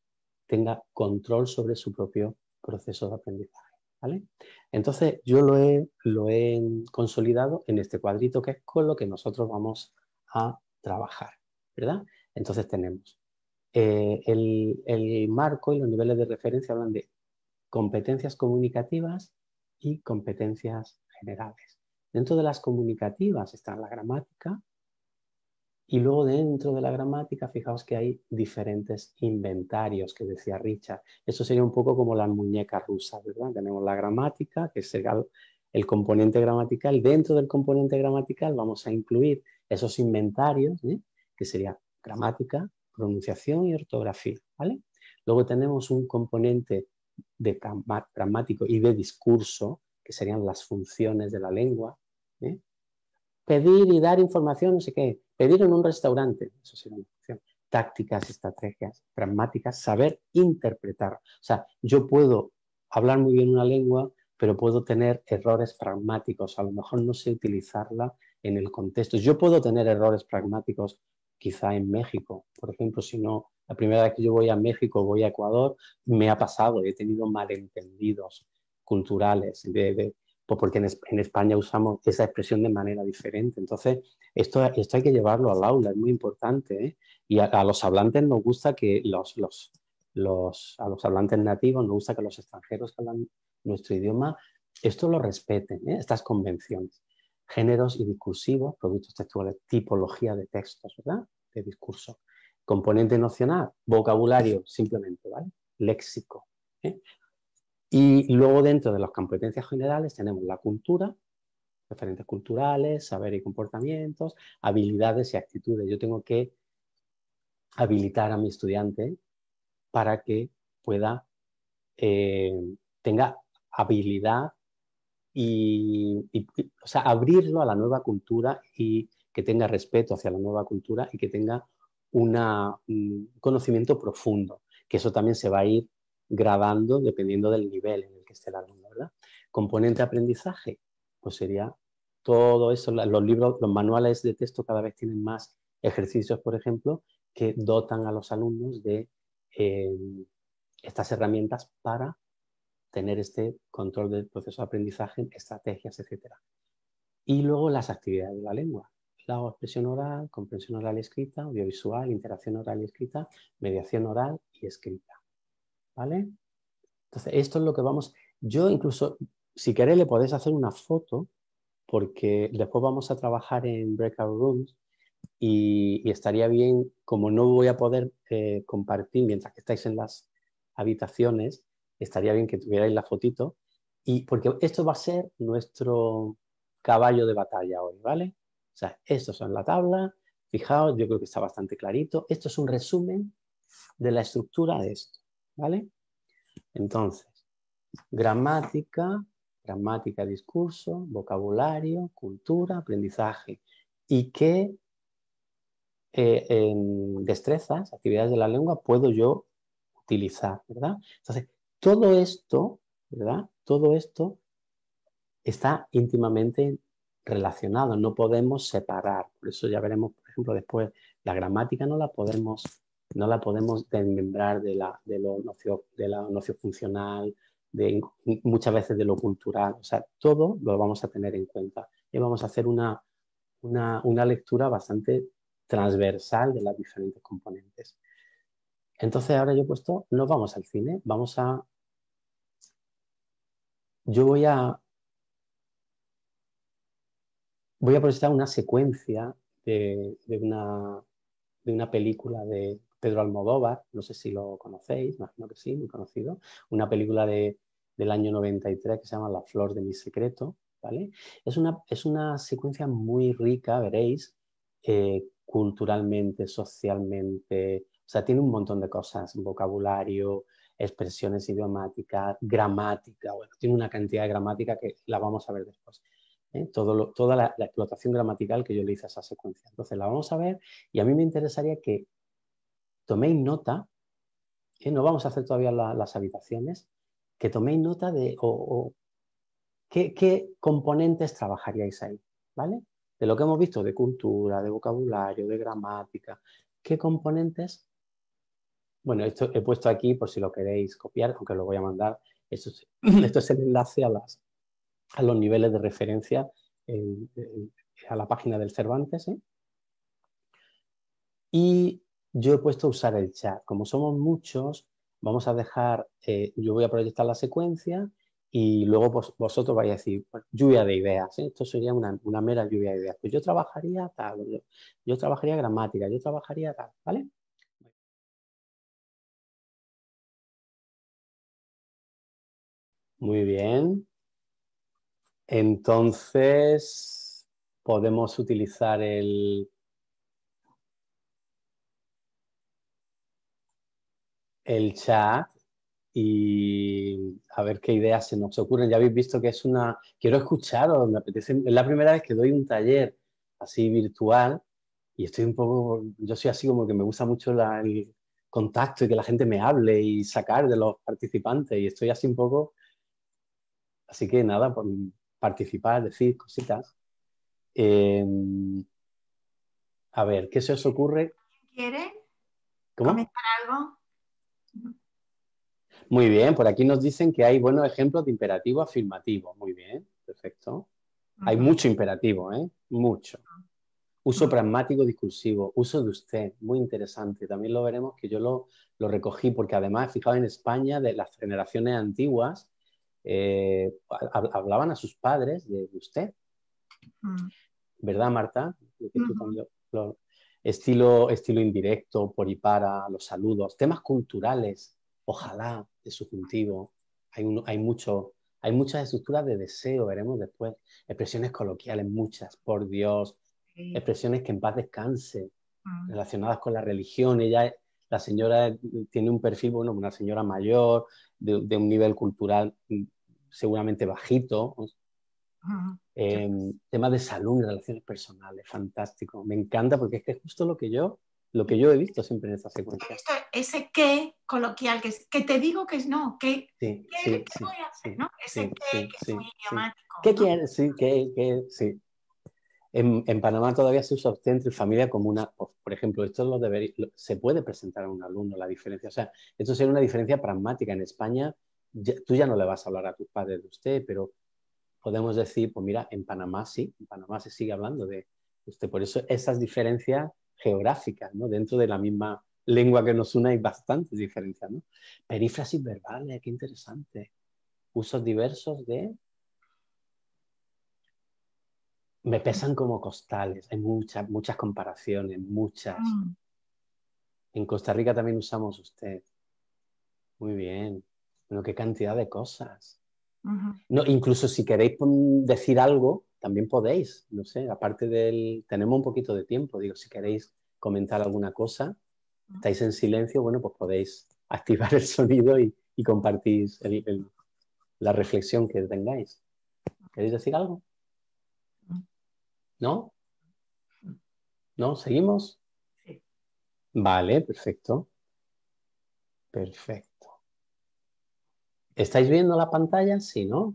tenga control sobre su propio proceso de aprendizaje, ¿vale? Entonces, yo lo he, lo he consolidado en este cuadrito, que es con lo que nosotros vamos a trabajar, ¿verdad? Entonces tenemos eh, el, el marco y los niveles de referencia hablan de competencias comunicativas y competencias generales. Dentro de las comunicativas está la gramática, y luego dentro de la gramática, fijaos que hay diferentes inventarios que decía Richard. Esto sería un poco como las muñecas rusas, ¿verdad? Tenemos la gramática, que será el componente gramatical. Dentro del componente gramatical vamos a incluir esos inventarios, ¿eh? Que sería gramática, pronunciación y ortografía, ¿vale? Luego tenemos un componente de gramático y de discurso, que serían las funciones de la lengua, ¿eh? Pedir y dar información, no sé qué, pedir en un restaurante, eso sería una función. Tácticas, estrategias, pragmáticas, saber interpretar. O sea, yo puedo hablar muy bien una lengua, pero puedo tener errores pragmáticos, a lo mejor no sé utilizarla en el contexto. Yo puedo tener errores pragmáticos quizá en México, por ejemplo, si no, la primera vez que yo voy a México, voy a Ecuador, me ha pasado, he tenido malentendidos culturales, de, de, porque en, en España usamos esa expresión de manera diferente. Entonces, esto, esto hay que llevarlo al aula, es muy importante, ¿eh? Y a, a los hablantes nos gusta que los, los, los, a los hablantes nativos nos gusta que los extranjeros que hablan nuestro idioma, esto lo respeten, ¿eh? Estas convenciones. Géneros y discursivos, productos textuales, tipología de textos, ¿verdad? De discurso. Componente nocional, vocabulario, simplemente, ¿vale? Léxico, ¿eh? Y luego dentro de las competencias generales tenemos la cultura, referentes culturales, saber y comportamientos, habilidades y actitudes. Yo tengo que habilitar a mi estudiante para que pueda, eh, tenga habilidad y, y, o sea, abrirlo a la nueva cultura y que tenga respeto hacia la nueva cultura y que tenga una, un conocimiento profundo, que eso también se va a ir grabando dependiendo del nivel en el que esté el alumno, ¿verdad? Componente de aprendizaje, pues sería todo eso. Los libros, los manuales de texto cada vez tienen más ejercicios, por ejemplo, que dotan a los alumnos de eh, estas herramientas para tener este control del proceso de aprendizaje, estrategias, etcétera. Y luego las actividades de la lengua. La expresión oral, comprensión oral y escrita, audiovisual, interacción oral y escrita, mediación oral y escrita, ¿vale? Entonces, esto es lo que vamos... Yo incluso, si queréis, le podéis hacer una foto, porque después vamos a trabajar en breakout rooms y, y estaría bien, como no voy a poder eh, compartir mientras que estáis en las habitaciones, estaría bien que tuvierais la fotito, y, porque esto va a ser nuestro caballo de batalla hoy, ¿vale? O sea, estos son la tabla, fijaos, yo creo que está bastante clarito. Esto es un resumen de la estructura de esto, ¿vale? Entonces, gramática, gramática, discurso, vocabulario, cultura, aprendizaje. ¿Y qué eh, eh, destrezas, actividades de la lengua puedo yo utilizar, ¿verdad? Entonces, todo esto, ¿verdad? Todo esto está íntimamente relacionado, no podemos separar, por eso ya veremos, por ejemplo, después la gramática no la podemos, no la podemos desmembrar de, la, de lo nocio, de la nocio funcional, de, muchas veces de lo cultural, o sea, todo lo vamos a tener en cuenta y vamos a hacer una, una, una lectura bastante transversal de las diferentes componentes. Entonces ahora yo he puesto, no vamos al cine, vamos a, yo voy a Voy a presentar una secuencia de, de, una, de una película de Pedro Almodóvar, no sé si lo conocéis, imagino que sí, muy conocido, una película de, del año noventa y tres que se llama La flor de mi secreto, ¿vale? Es una, es una secuencia muy rica, veréis, eh, culturalmente, socialmente, o sea, tiene un montón de cosas, vocabulario, expresiones idiomáticas, gramática, bueno, tiene una cantidad de gramática que la vamos a ver después. ¿Eh? Todo lo, toda la, la explotación gramatical que yo le hice a esa secuencia. Entonces la vamos a ver y a mí me interesaría que toméis nota, ¿eh? No vamos a hacer todavía la, las habitaciones, que toméis nota de o, o, qué, qué componentes trabajaríais ahí, ¿vale? De lo que hemos visto de cultura, de vocabulario, de gramática, qué componentes. Bueno, esto he puesto aquí por si lo queréis copiar, aunque lo voy a mandar. Esto es, esto es el enlace a las... a los niveles de referencia eh, eh, a la página del Cervantes, ¿eh? Y yo he puesto usar el chat. Como somos muchos, vamos a dejar, eh, yo voy a proyectar la secuencia y luego vos, vosotros vais a decir, bueno, lluvia de ideas, ¿eh? Esto sería una, una mera lluvia de ideas. Pues yo trabajaría tal, yo, yo trabajaría gramática, yo trabajaría tal, ¿vale? Muy bien. Entonces, podemos utilizar el, el chat y a ver qué ideas se nos ocurren. Ya habéis visto que es una... Quiero escucharos, me apetece... Es la primera vez que doy un taller así virtual y estoy un poco... Yo soy así como que me gusta mucho la, el contacto y que la gente me hable y sacar de los participantes y estoy así un poco... Así que nada, participar, decir cositas. Eh, a ver, ¿qué se os ocurre? ¿Quiere comentar algo? Muy bien, por aquí nos dicen que hay buenos ejemplos de imperativo afirmativo. Muy bien, perfecto. Hay mucho imperativo, ¿eh? Mucho. Uso pragmático discursivo, uso de usted, muy interesante. También lo veremos, que yo lo, lo recogí, porque además, fijaos, en España, de las generaciones antiguas, eh, hablaban a sus padres de usted. ¿Verdad, Marta? Uh-huh. estilo, estilo indirecto, por y para, los saludos, temas culturales, ojalá, de subjuntivo. Hay, un, hay, mucho, hay muchas estructuras de deseo, veremos después. Expresiones coloquiales, muchas, por Dios. Sí. Expresiones que en paz descanse, uh-huh. relacionadas con la religión. Ella, la señora tiene un perfil, bueno, una señora mayor, de, de un nivel cultural seguramente bajito. Uh-huh. Eh, temas de salud y relaciones personales, fantástico, me encanta porque es que es justo lo que yo lo que yo he visto siempre en esta secuencia, ese que coloquial que, es, que te digo que es no que, sí, que, sí, que sí, voy a hacer, sí, ¿no? Ese sí, que, sí, que es muy sí, idiomático, ¿qué ¿no? quieres? Sí, que, que, sí. En, en Panamá todavía se usa usted entre familia como una, por ejemplo, esto lo debería, lo, se puede presentar a un alumno la diferencia, o sea, esto sería una diferencia pragmática. En España ya, tú ya no le vas a hablar a tus padres de usted, pero podemos decir, pues mira, en Panamá sí, en Panamá se sigue hablando de usted. Por eso esas diferencias geográficas, ¿no? Dentro de la misma lengua que nos une hay bastantes diferencias, ¿no? Perífrasis verbales, qué interesante. Usos diversos de... Me pesan como costales. Hay muchas, muchas comparaciones, muchas. En Costa Rica también usamos usted. Muy bien. Bueno, qué cantidad de cosas. No, incluso si queréis decir algo, también podéis, no sé, aparte del... Tenemos un poquito de tiempo, digo, si queréis comentar alguna cosa, estáis en silencio, bueno, pues podéis activar el sonido y, y compartir el, el, la reflexión que tengáis. ¿Queréis decir algo? ¿No? ¿No? ¿Seguimos? Sí. Vale, perfecto. Perfecto. ¿Estáis viendo la pantalla? Sí, ¿no?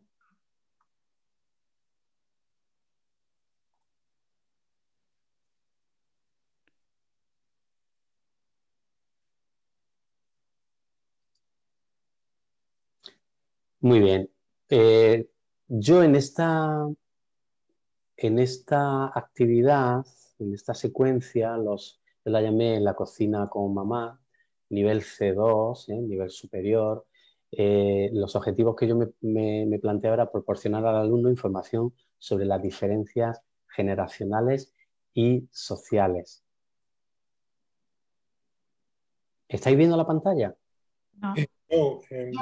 Muy bien. Eh, yo en esta, en esta actividad, en esta secuencia, los, yo la llamé en la cocina con mamá, nivel C dos, ¿eh? Nivel superior. Eh, los objetivos que yo me, me, me planteaba era proporcionar al alumno información sobre las diferencias generacionales y sociales. ¿Estáis viendo la pantalla? No,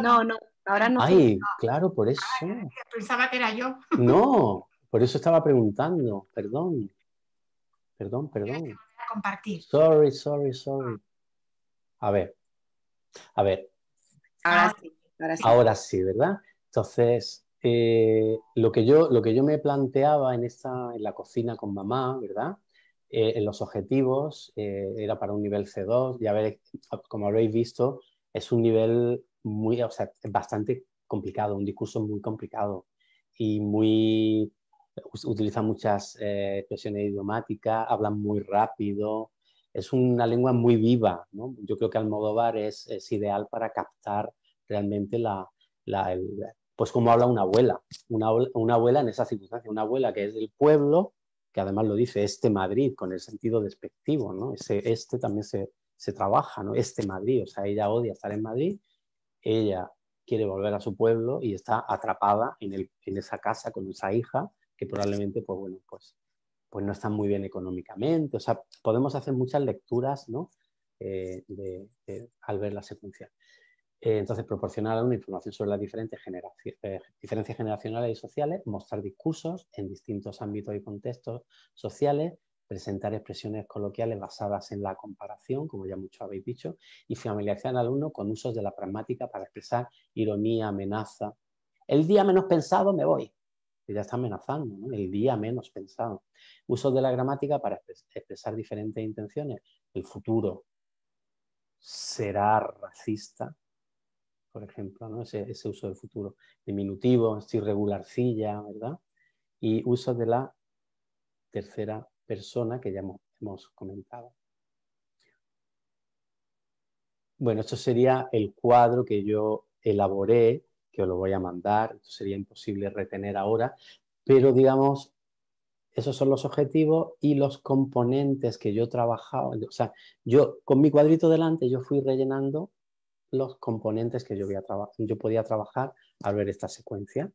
no, no, ahora no. Ay, claro, por eso. Ay, pensaba que era yo. No, por eso estaba preguntando, perdón. Perdón, perdón. Compartir. Sorry, sorry, sorry. A ver, a ver. Ahora sí. Ahora sí. Ahora sí, ¿verdad? Entonces, eh, lo, que yo, lo que yo me planteaba en, esta, en la cocina con mamá, ¿verdad? Eh, en los objetivos, eh, era para un nivel C dos, ya veréis, como habréis visto, es un nivel muy, o sea, bastante complicado, un discurso muy complicado y muy, utiliza muchas eh, expresiones idiomáticas, hablan muy rápido. Es una lengua muy viva, ¿no? Yo creo que Almodóvar es, es ideal para captar realmente la, la el, pues cómo habla una abuela, una, una abuela en esa circunstancia, una abuela que es del pueblo, que además lo dice este Madrid, con el sentido despectivo, ¿no? Ese, este también se, se trabaja, ¿no? Este Madrid, o sea, ella odia estar en Madrid, ella quiere volver a su pueblo y está atrapada en, el, en esa casa con esa hija que probablemente, pues bueno, pues... pues no están muy bien económicamente, o sea, podemos hacer muchas lecturas, ¿no? Eh, de, de, al ver la secuencia. Eh, entonces, proporcionar una información sobre las diferentes generaci- eh, diferencias generacionales y sociales, mostrar discursos en distintos ámbitos y contextos sociales, presentar expresiones coloquiales basadas en la comparación, como ya muchos habéis dicho, y familiarizar al alumno con usos de la pragmática para expresar ironía, amenaza. El día menos pensado me voy, que ya está amenazando, ¿no? El día menos pensado. Usos de la gramática para expresar diferentes intenciones. El futuro será racista, por ejemplo, ¿no? Ese, ese uso del futuro. Diminutivo, estoy regularcilla, ¿verdad? Y uso de la tercera persona que ya hemos, hemos comentado. Bueno, esto sería el cuadro que yo elaboré, que os lo voy a mandar, esto sería imposible retener ahora, pero digamos, esos son los objetivos y los componentes que yo trabajaba, o sea, yo con mi cuadrito delante yo fui rellenando los componentes que yo, voy a yo podía trabajar al ver esta secuencia,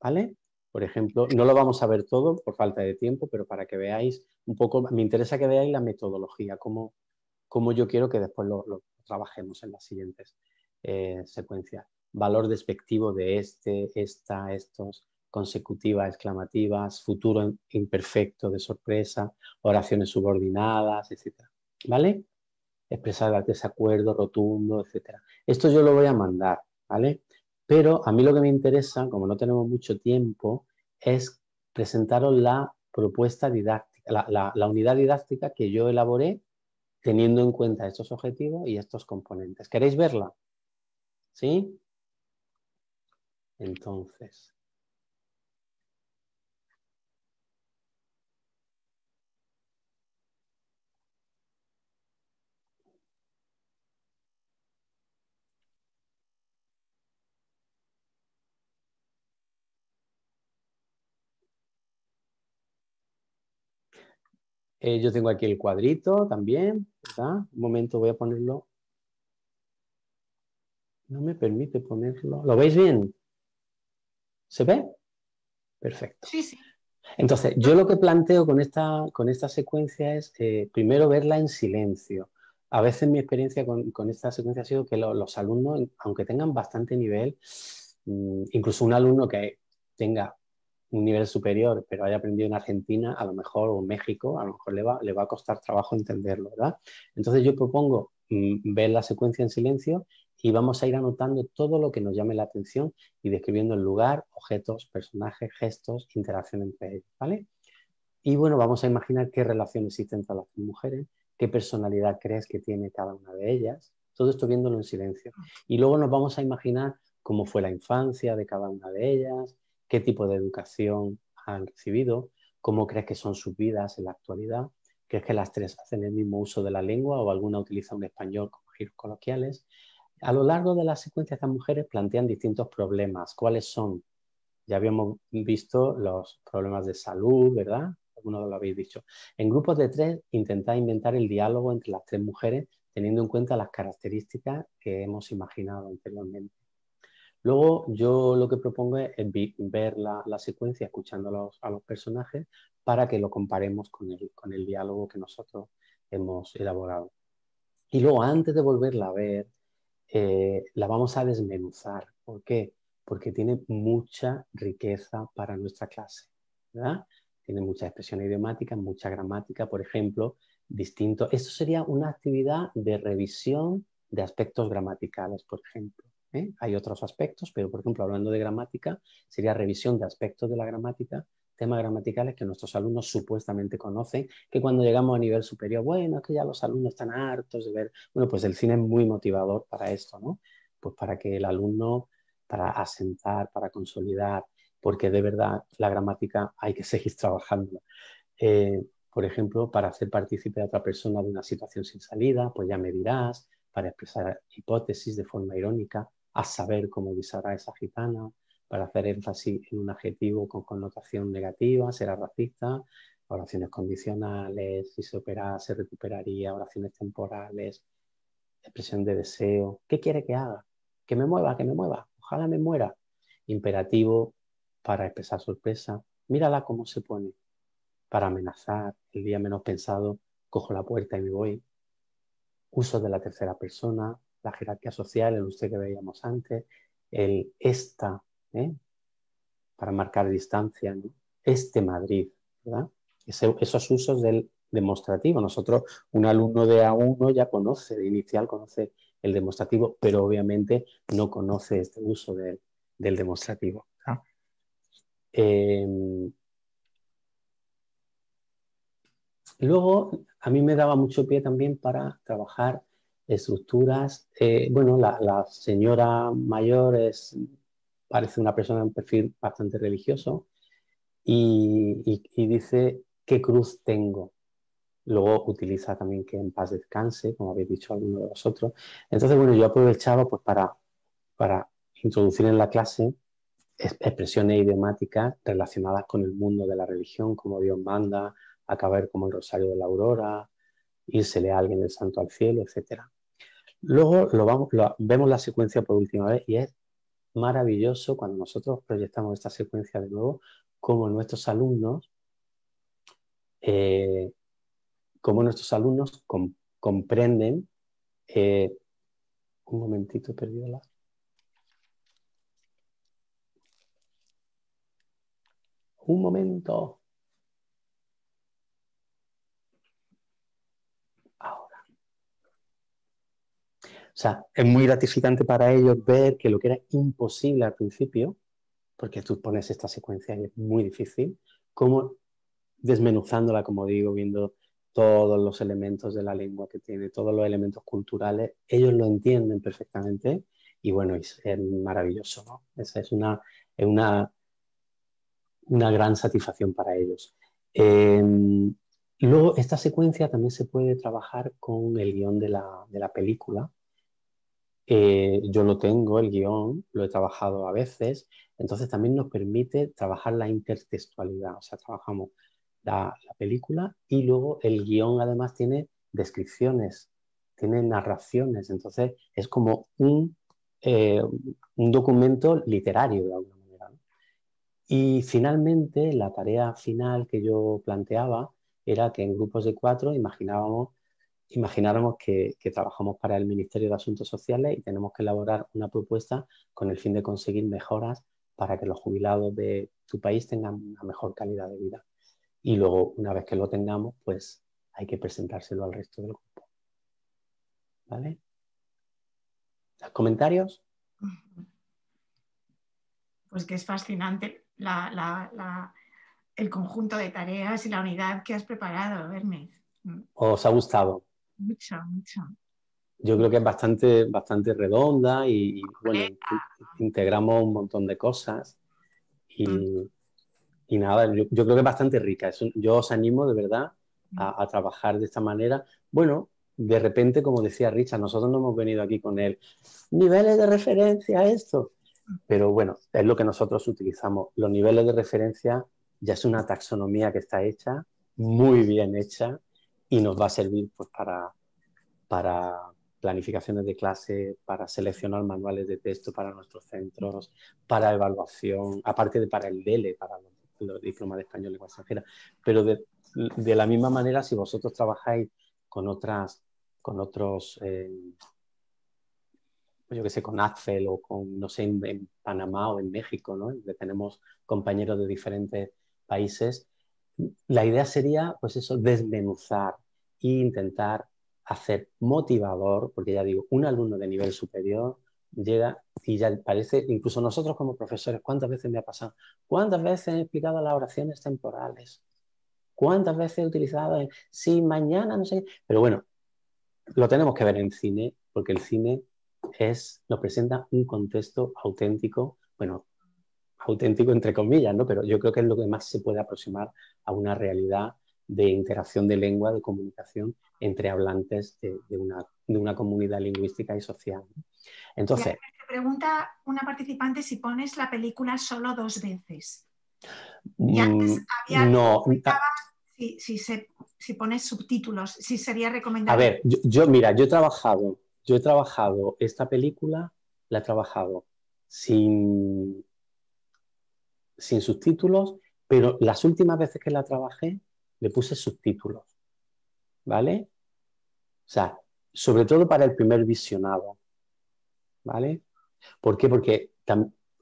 ¿vale? Por ejemplo, no lo vamos a ver todo por falta de tiempo, pero para que veáis un poco, me interesa que veáis la metodología, cómo, cómo yo quiero que después lo, lo trabajemos en las siguientes eh, secuencias. Valor despectivo de este, esta, estos, consecutivas, exclamativas, futuro imperfecto de sorpresa, oraciones subordinadas, etcétera. ¿Vale? Expresar desacuerdo rotundo, etcétera. Esto yo lo voy a mandar, ¿vale? Pero a mí lo que me interesa, como no tenemos mucho tiempo, es presentaros la propuesta didáctica, la, la, la unidad didáctica que yo elaboré teniendo en cuenta estos objetivos y estos componentes. ¿Queréis verla? ¿Sí? Entonces, eh, yo tengo aquí el cuadrito también, ¿verdad? Un momento, voy a ponerlo. No me permite ponerlo. ¿Lo veis bien? ¿Se ve? Perfecto. Sí, sí. Entonces, yo lo que planteo con esta, con esta secuencia es, eh, primero, verla en silencio. A veces mi experiencia con, con esta secuencia ha sido que lo, los alumnos, aunque tengan bastante nivel, incluso un alumno que tenga un nivel superior, pero haya aprendido en Argentina, a lo mejor, o en México, a lo mejor le va, le va a costar trabajo entenderlo, ¿verdad? Entonces, yo propongo mm, ver la secuencia en silencio y vamos a ir anotando todo lo que nos llame la atención y describiendo el lugar, objetos, personajes, gestos, interacción entre ellos, ¿vale? Y bueno, vamos a imaginar qué relación existe entre las mujeres, qué personalidad crees que tiene cada una de ellas, todo esto viéndolo en silencio. Y luego nos vamos a imaginar cómo fue la infancia de cada una de ellas, qué tipo de educación han recibido, cómo crees que son sus vidas en la actualidad, crees que las tres hacen el mismo uso de la lengua o alguna utiliza un español como giros coloquiales. A lo largo de la secuencia, estas mujeres plantean distintos problemas. ¿Cuáles son? Ya habíamos visto los problemas de salud, ¿verdad? Algunos lo habéis dicho. En grupos de tres, intentad inventar el diálogo entre las tres mujeres, teniendo en cuenta las características que hemos imaginado anteriormente. Luego, yo lo que propongo es ver la, la secuencia escuchando a los, a los personajes para que lo comparemos con el, con el diálogo que nosotros hemos elaborado. Y luego, antes de volverla a ver, Eh, la vamos a desmenuzar. ¿Por qué? Porque tiene mucha riqueza para nuestra clase, ¿verdad? Tiene muchas expresiones idiomáticas, mucha gramática, por ejemplo, distinto. Esto sería una actividad de revisión de aspectos gramaticales, por ejemplo, ¿eh? Hay otros aspectos, pero por ejemplo, hablando de gramática, sería revisión de aspectos de la gramática, temas gramaticales que nuestros alumnos supuestamente conocen, que cuando llegamos a nivel superior, bueno, es que ya los alumnos están hartos de ver, bueno, pues el cine es muy motivador para esto, ¿no? Pues para que el alumno, para asentar, para consolidar, porque de verdad la gramática hay que seguir trabajando. Eh, por ejemplo, para hacer partícipe a otra persona de una situación sin salida, pues ya me dirás, para expresar hipótesis de forma irónica, a saber cómo guisará esa gitana, para hacer énfasis en un adjetivo con connotación negativa, será racista, oraciones condicionales, si se operara, se recuperaría, oraciones temporales, expresión de deseo. ¿Qué quiere que haga? Que me mueva, que me mueva, ojalá me muera. Imperativo para expresar sorpresa, mírala cómo se pone, para amenazar, el día menos pensado, cojo la puerta y me voy. Uso de la tercera persona, la jerarquía social, el usted que veíamos antes, el esta, ¿eh? Para marcar distancia, ¿no? Este Madrid, ¿verdad? Ese, esos usos del demostrativo. Nosotros, un alumno de A uno ya conoce, de inicial conoce el demostrativo, pero obviamente no conoce este uso de, del demostrativo. ¿Ah? Eh, luego, a mí me daba mucho pie también para trabajar estructuras. Eh, bueno, la, la señora mayor es, parece una persona de un perfil bastante religioso y, y, y dice, ¿qué cruz tengo? Luego utiliza también que en paz descanse, como habéis dicho alguno de vosotros. Entonces, bueno, yo aprovechaba pues para, para introducir en la clase expresiones idiomáticas relacionadas con el mundo de la religión, como Dios manda, acabar como el rosario de la aurora, írsele a alguien del santo al cielo, etcétera. Luego lo vamos, lo, vemos la secuencia por última vez y es maravilloso cuando nosotros proyectamos esta secuencia de nuevo, como nuestros alumnos eh, como nuestros alumnos com comprenden eh, un momentito, he perdido la... un momento ahora. O sea, es muy gratificante para ellos ver que lo que era imposible al principio, porque tú pones esta secuencia y es muy difícil, como desmenuzándola, como digo, viendo todos los elementos de la lengua que tiene, todos los elementos culturales, ellos lo entienden perfectamente y bueno, es, es maravilloso, ¿no? Esa es una, es una, una gran satisfacción para ellos. Eh, luego, esta secuencia también se puede trabajar con el guión de la, de la película. Eh, yo lo tengo, el guión, lo he trabajado a veces, entonces también nos permite trabajar la intertextualidad, o sea, trabajamos La, la película y luego el guión además tiene descripciones, tiene narraciones, entonces es como un, eh, un documento literario de alguna manera, ¿no? Y finalmente la tarea final que yo planteaba era que en grupos de cuatro imaginábamos, imagináramos que, que trabajamos para el Ministerio de Asuntos Sociales y tenemos que elaborar una propuesta con el fin de conseguir mejoras para que los jubilados de tu país tengan una mejor calidad de vida. Y luego, una vez que lo tengamos, pues hay que presentárselo al resto del grupo. ¿Vale? ¿Comentarios? Pues que es fascinante la, la, la, el conjunto de tareas y la unidad que has preparado, Hermes. ¿Os ha gustado? Mucho, mucho. Yo creo que es bastante, bastante redonda y, y bueno, integramos un montón de cosas y... Mm. Y nada, yo, yo creo que es bastante rica. Eso, yo os animo de verdad a, a trabajar de esta manera. Bueno, de repente, como decía Richard, nosotros no hemos venido aquí con el niveles de referencia a esto. Pero bueno, es lo que nosotros utilizamos. Los niveles de referencia ya es una taxonomía que está hecha, muy bien hecha, y nos va a servir pues, para, para planificaciones de clase, para seleccionar manuales de texto para nuestros centros, para evaluación, aparte de para el D E L E, para los los diplomas de español y lengua extranjera, pero de, de la misma manera si vosotros trabajáis con otras, con otros, eh, yo que sé, con A C T F L o con, no sé, en, en Panamá o en México, ¿no? Tenemos compañeros de diferentes países. La idea sería, pues eso, desmenuzar e intentar hacer motivador, porque ya digo, un alumno de nivel superior llega y ya parece, incluso nosotros como profesores, ¿cuántas veces me ha pasado? ¿Cuántas veces he explicado las oraciones temporales? ¿Cuántas veces he utilizado el sí, mañana, no sé? Pero bueno, lo tenemos que ver en cine, porque el cine es, nos presenta un contexto auténtico, bueno, auténtico entre comillas, ¿no? Pero yo creo que es lo que más se puede aproximar a una realidad de interacción de lengua, de comunicación entre hablantes de, de, una, de una comunidad lingüística y social, ¿no? Entonces, te pregunta una participante si pones la película solo dos veces. Y antes había no, si, si, se, si pones subtítulos, si sería recomendable. A ver, yo, yo mira, yo he trabajado, yo he trabajado esta película, la he trabajado sin, sin subtítulos, pero las últimas veces que la trabajé le puse subtítulos, ¿vale? O sea, sobre todo para el primer visionado. ¿Vale? ¿Por qué? Porque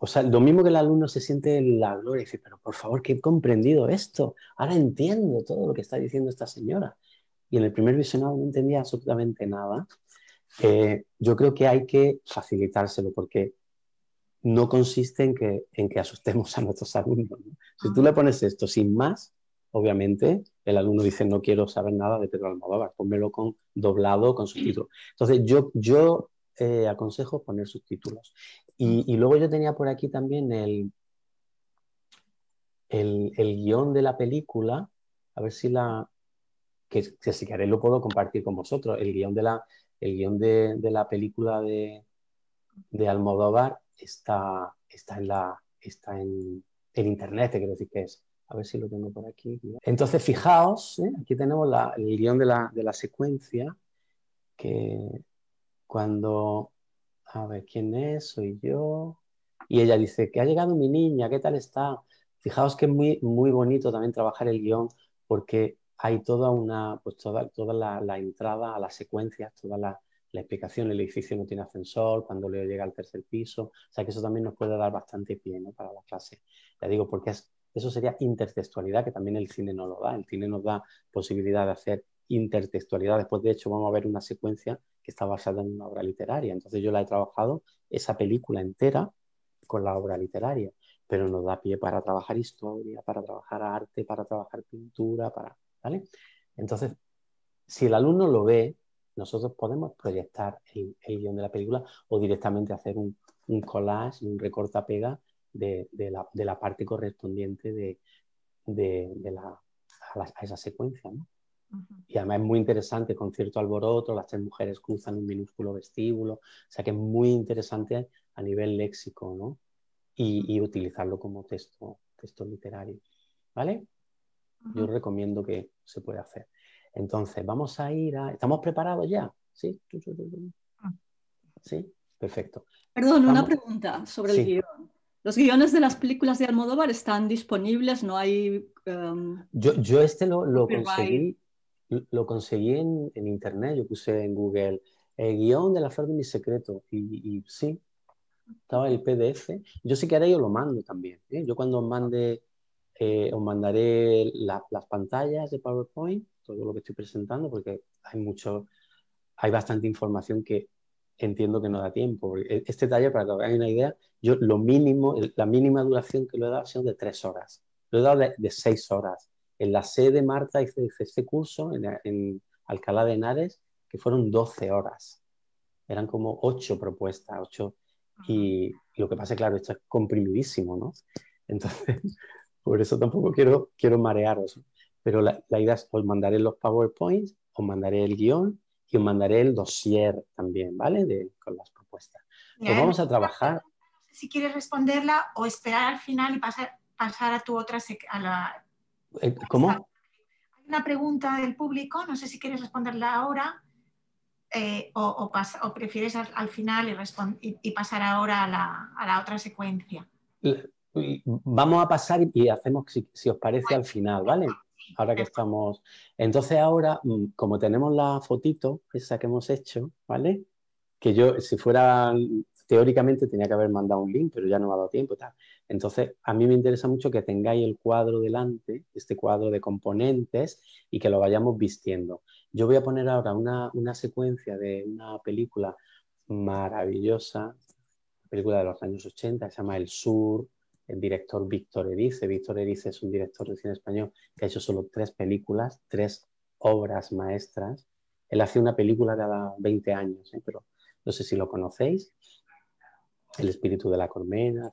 O sea, lo mismo que el alumno se siente en la gloria y dice, pero por favor, que he comprendido esto, ahora entiendo todo lo que está diciendo esta señora. Y en el primer visionado no entendía absolutamente nada. Eh, yo creo que hay que facilitárselo, porque no consiste en que, en que asustemos a nuestros alumnos, ¿no? Si tú le pones esto sin más, obviamente el alumno dice, no quiero saber nada de Pedro Almodóvar, pónmelo con doblado, con subtítulos. Entonces yo... yo Eh, aconsejo poner subtítulos. Y, y luego yo tenía por aquí también el, el, el guión de la película, a ver si la... que, que si queréis lo puedo compartir con vosotros. El guión de la, el guión de, de la película de, de Almodóvar está, está, en la, está en, en internet, te quiero decir que es. A ver si lo tengo por aquí. Entonces, fijaos, ¿eh? Aquí tenemos la, el guión de la, de la secuencia que... Cuando, a ver, ¿quién es? Soy yo. Y ella dice, que ha llegado mi niña, ¿qué tal está? Fijaos que es muy, muy bonito también trabajar el guión, porque hay toda una, pues toda, toda la, la entrada a las secuencias, toda la, la explicación, el edificio no tiene ascensor, cuando Leo llega al tercer piso, o sea que eso también nos puede dar bastante pie, ¿no? Para la clase. Ya digo, porque es, eso sería intertextualidad, que también el cine no lo da, el cine nos da posibilidad de hacer intertextualidad. Después, de hecho, vamos a ver una secuencia que está basada en una obra literaria. Entonces yo la he trabajado, esa película entera, con la obra literaria, pero nos da pie para trabajar historia, para trabajar arte, para trabajar pintura, para, ¿vale? Entonces, si el alumno lo ve, nosotros podemos proyectar el, el guión de la película o directamente hacer un, un collage, un recorta-pega de, de, la, de la parte correspondiente de, de, de la, a, la, a esa secuencia, ¿no? Y además es muy interesante, con cierto alboroto, las tres mujeres cruzan un minúsculo vestíbulo, o sea que es muy interesante a nivel léxico, ¿no? Y, y utilizarlo como texto, texto literario, ¿vale? Uh-huh. Yo recomiendo que se pueda hacer. Entonces, vamos a ir a... ¿Estamos preparados ya? ¿Sí? ¿Sí? Perfecto. Perdón, ¿Estamos? Una pregunta sobre sí. el guión. Los guiones de las películas de Almodóvar están disponibles, no hay... Um... Yo, yo este lo, lo conseguí... Lo conseguí en, en internet, yo puse en Google el guión de La flor de mi secreto y, y sí, estaba el P D F. Yo si queréis os lo mando también, ¿eh? Yo cuando os mande, eh, os mandaré la, las pantallas de PowerPoint, todo lo que estoy presentando, porque hay mucho, hay bastante información que entiendo que no da tiempo. Este taller, para que os hagáis una idea, yo lo mínimo, el, la mínima duración que lo he dado ha sido de tres horas, lo he dado de, de seis horas. En la sede, Marta, hice, hice este curso en, en Alcalá de Henares, que fueron doce horas. Eran como ocho propuestas, ocho. Y, y lo que pasa, claro, esto es comprimidísimo, ¿no? Entonces, por eso tampoco quiero, quiero marearos. Pero la, la idea es, os mandaré los PowerPoints, os mandaré el guión y os mandaré el dossier también, ¿vale? De, con las propuestas. Pues vamos a trabajar. Si quieres responderla o esperar al final y pasar, pasar a tu otra... A la... ¿Cómo? Hay una pregunta del público, no sé si quieres responderla ahora eh, o, o, pas, o prefieres al, al final y, y, y pasar ahora a la, a la otra secuencia. Vamos a pasar y hacemos, si, si os parece, bueno, al final, ¿vale? Ahora que estamos... Entonces ahora, como tenemos la fotito, esa que hemos hecho, ¿vale? Que yo, si fuera... Teóricamente tenía que haber mandado un link, pero ya no me ha dado tiempo. Tal. Entonces, a mí me interesa mucho que tengáis el cuadro delante, este cuadro de componentes, y que lo vayamos vistiendo. Yo voy a poner ahora una, una secuencia de una película maravillosa, película de los años ochenta, que se llama El Sur, el director Víctor Erice. Víctor Erice es un director de cine español que ha hecho solo tres películas, tres obras maestras. Él hace una película cada veinte años, ¿eh? Pero no sé si lo conocéis. El espíritu de la colmena,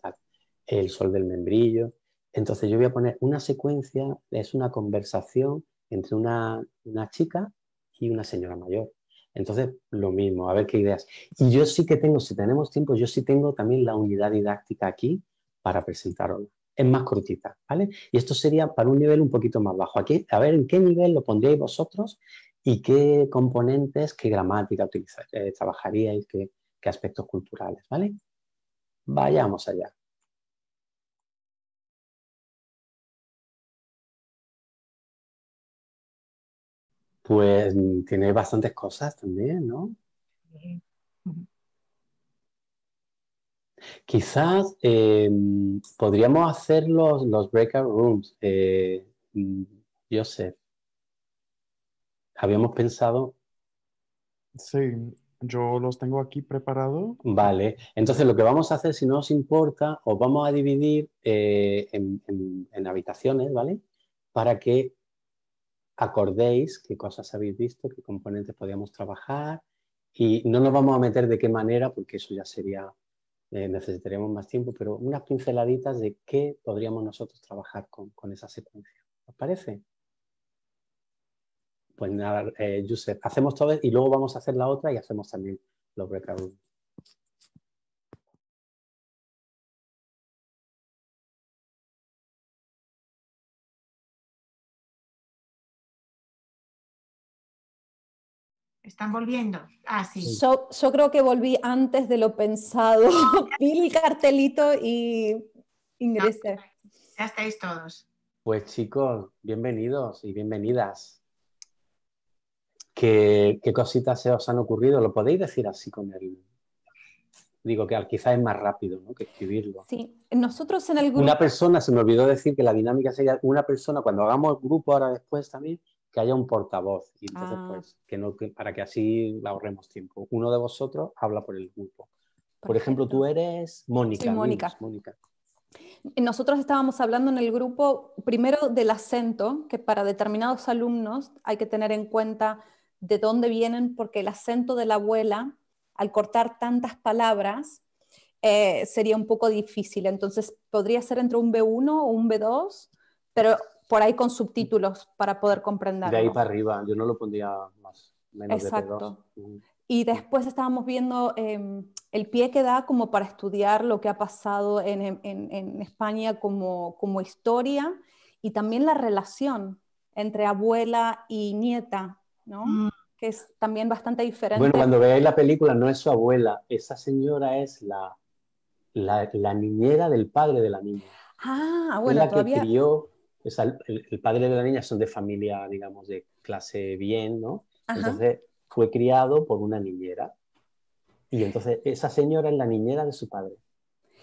el sol del membrillo. Entonces yo voy a poner una secuencia, es una conversación entre una, una chica y una señora mayor. Entonces lo mismo, a ver qué ideas. Y yo sí que tengo, si tenemos tiempo, yo sí tengo también la unidad didáctica aquí para presentaros. Es más cortita, ¿vale? Y esto sería para un nivel un poquito más bajo. Aquí, a ver en qué nivel lo pondríais vosotros y qué componentes, qué gramática utilizar, eh, trabajaríais, qué, qué aspectos culturales, ¿vale? Vayamos allá. Pues tiene bastantes cosas también, ¿no? Sí. Quizás eh, podríamos hacer los, los breakout rooms, eh, Joseph. Habíamos pensado... Sí, yo los tengo aquí preparados. Vale, entonces lo que vamos a hacer, si no os importa, os vamos a dividir eh, en, en, en habitaciones, ¿vale? Para que acordéis qué cosas habéis visto, qué componentes podíamos trabajar, y no nos vamos a meter de qué manera, porque eso ya sería... Eh, necesitaríamos más tiempo, pero unas pinceladitas de qué podríamos nosotros trabajar con, con esa secuencia. ¿Os parece? Pues nada, eh, Josep, hacemos todo y luego vamos a hacer la otra y hacemos también los breakout rooms. ¿Están volviendo? Ah, sí. Yo, yo creo que volví antes de lo pensado. Vi el cartelito y ingresé. No, ya estáis todos. Pues chicos, bienvenidos y bienvenidas. ¿Qué, qué cositas se os han ocurrido? ¿Lo podéis decir así con el...? Digo que quizás es más rápido, ¿no?, que escribirlo. Sí, nosotros en el grupo... Una persona, se me olvidó decir que la dinámica sería una persona, cuando hagamos el grupo ahora después también, que haya un portavoz, y entonces ah. pues, que no, que, para que así ahorremos tiempo. Uno de vosotros habla por el grupo. Perfecto. Por ejemplo, tú eres Mónica. Sí, Mónica. Mónica. Nosotros estábamos hablando en el grupo, primero del acento, que para determinados alumnos hay que tener en cuenta de dónde vienen, porque el acento de la abuela, al cortar tantas palabras, eh, sería un poco difícil. Entonces, podría ser entre un B uno o un B dos, pero... por ahí con subtítulos para poder comprenderlo. De ahí para arriba, yo no lo pondría más. Menos exacto. De P dos. Y después estábamos viendo eh, el pie que da como para estudiar lo que ha pasado en, en, en España como, como historia, y también la relación entre abuela y nieta, ¿no? Mm. Que es también bastante diferente. Bueno, cuando veáis la película no es su abuela, esa señora es la, la, la niñera del padre de la niña. Ah, bueno, es la todavía... que crió... O sea, el, el padre de la niña son de familia, digamos, de clase bien, ¿no? Ajá. Entonces fue criado por una niñera. Y entonces esa señora es la niñera de su padre.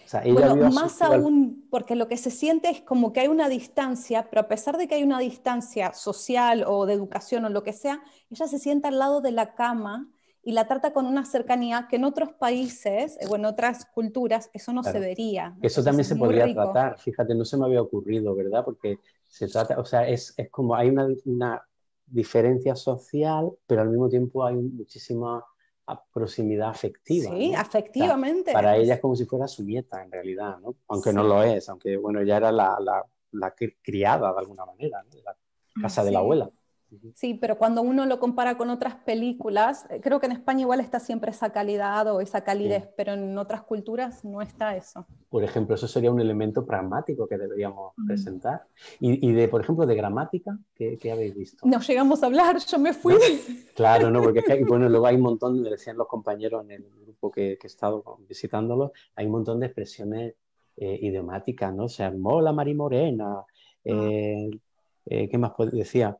O sea, ella bueno, vio más su... aún, porque lo que se siente es como que hay una distancia, pero a pesar de que hay una distancia social o de educación o lo que sea, ella se sienta al lado de la cama y la trata con una cercanía que en otros países o en otras culturas eso no claro. se vería. Entonces, eso también se podría rico. tratar, fíjate, no se me había ocurrido, ¿verdad? Porque se trata, o sea, es, es como hay una, una diferencia social, pero al mismo tiempo hay muchísima proximidad afectiva. Sí, ¿no? afectivamente. O sea, para ella es como si fuera su nieta, en realidad, ¿no? Aunque sí. no lo es, aunque, bueno, ella era la, la, la criada de alguna manera, ¿no? La casa sí. de la abuela. Sí, pero cuando uno lo compara con otras películas, creo que en España igual está siempre esa calidad o esa calidez, sí. pero en otras culturas no está eso. Por ejemplo, eso sería un elemento pragmático que deberíamos mm. presentar. Y, y de, por ejemplo, de gramática, ¿qué, qué habéis visto? No llegamos a hablar, yo me fui. ¿No? Claro, no, porque es que, bueno, luego hay un montón, me decían los compañeros en el grupo que, que he estado visitándolos, hay un montón de expresiones eh, idiomáticas, ¿no? O sea, mola marimorena, eh, ah. eh, ¿qué más decía?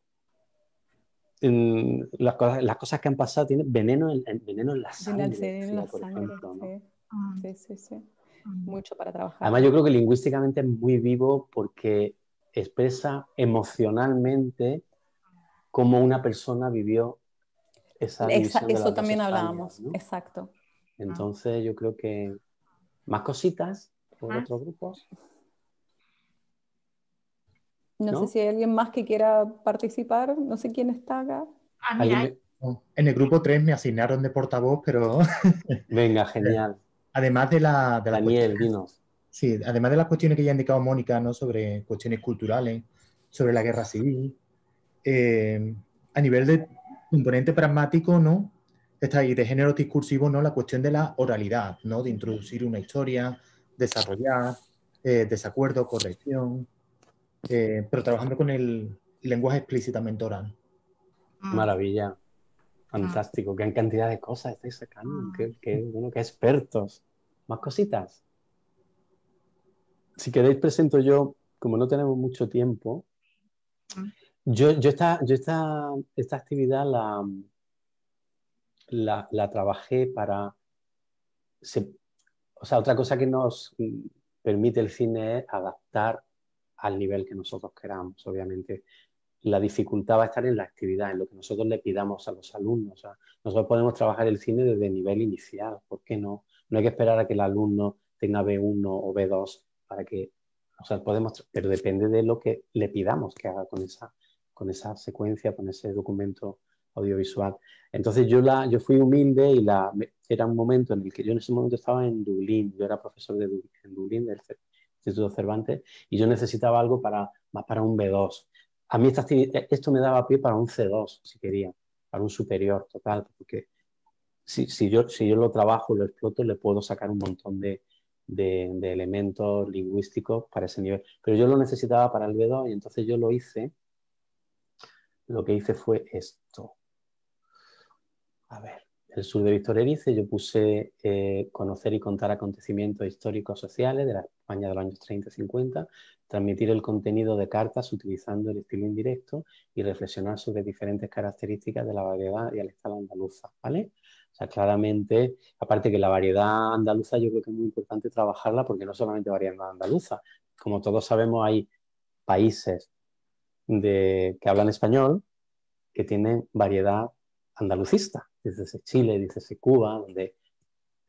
Las cosas, las cosas que han pasado tienen veneno en, en, veneno en la sangre, sí, en la por sangre, ejemplo, ¿no? sí. sí, sí, sí. Mucho para trabajar. Además yo creo que lingüísticamente es muy vivo porque expresa emocionalmente cómo una persona vivió esa división de las dos también Españas, hablábamos, ¿no? Exacto. Entonces yo creo que más cositas por ¿Ah? otros grupos. No, no sé si hay alguien más que quiera participar, no sé quién está acá. Ah, me... En el grupo tres me asignaron de portavoz, pero... Venga, genial. Además de la... De la Daniel, dinos. Sí, además de las cuestiones que ya ha indicado Mónica, ¿no? Sobre cuestiones culturales, sobre la guerra civil. Eh, a nivel de componente pragmático, ¿no? Está ahí de género discursivo, ¿no? La cuestión de la oralidad, ¿no? De introducir una historia, desarrollar, eh, desacuerdo, corrección... Eh, pero trabajando con el lenguaje explícitamente oral. Maravilla, fantástico, qué cantidad de cosas estáis sacando, qué, qué, bueno, qué expertos. Más cositas. Si queréis presento yo, como no tenemos mucho tiempo, yo, yo, esta, yo esta, esta actividad la, la, la trabajé para... Se, O sea, otra cosa que nos permite el cine es adaptar al nivel que nosotros queramos, obviamente. La dificultad va a estar en la actividad, en lo que nosotros le pidamos a los alumnos. O sea, nosotros podemos trabajar el cine desde el nivel inicial, ¿por qué no? No hay que esperar a que el alumno tenga B uno o B dos para que... O sea, podemos... Pero depende de lo que le pidamos que haga con esa, con esa secuencia, con ese documento audiovisual. Entonces yo, la, yo fui humilde y la, era un momento en el que yo en ese momento estaba en Dublín, yo era profesor de Dublín, en Dublín del Instituto Cervantes, y yo necesitaba algo para, más para un B dos. A mí esta, esto me daba pie para un C dos, si quería, para un superior total, porque si, si, yo, si yo lo trabajo, lo exploto, le puedo sacar un montón de, de, de elementos lingüísticos para ese nivel. Pero yo lo necesitaba para el B dos y entonces yo lo hice, lo que hice fue esto. A ver, El Sur de Víctor Erice, yo puse eh, conocer y contar acontecimientos históricos sociales de la España de los años treinta y cincuenta, transmitir el contenido de cartas utilizando el estilo indirecto y reflexionar sobre diferentes características de la variedad dialectal andaluza, ¿vale? O sea, claramente, aparte que la variedad andaluza yo creo que es muy importante trabajarla porque no solamente variedad andaluza, como todos sabemos hay países de, que hablan español que tienen variedad andalucista, dícese Chile, dícese Cuba, donde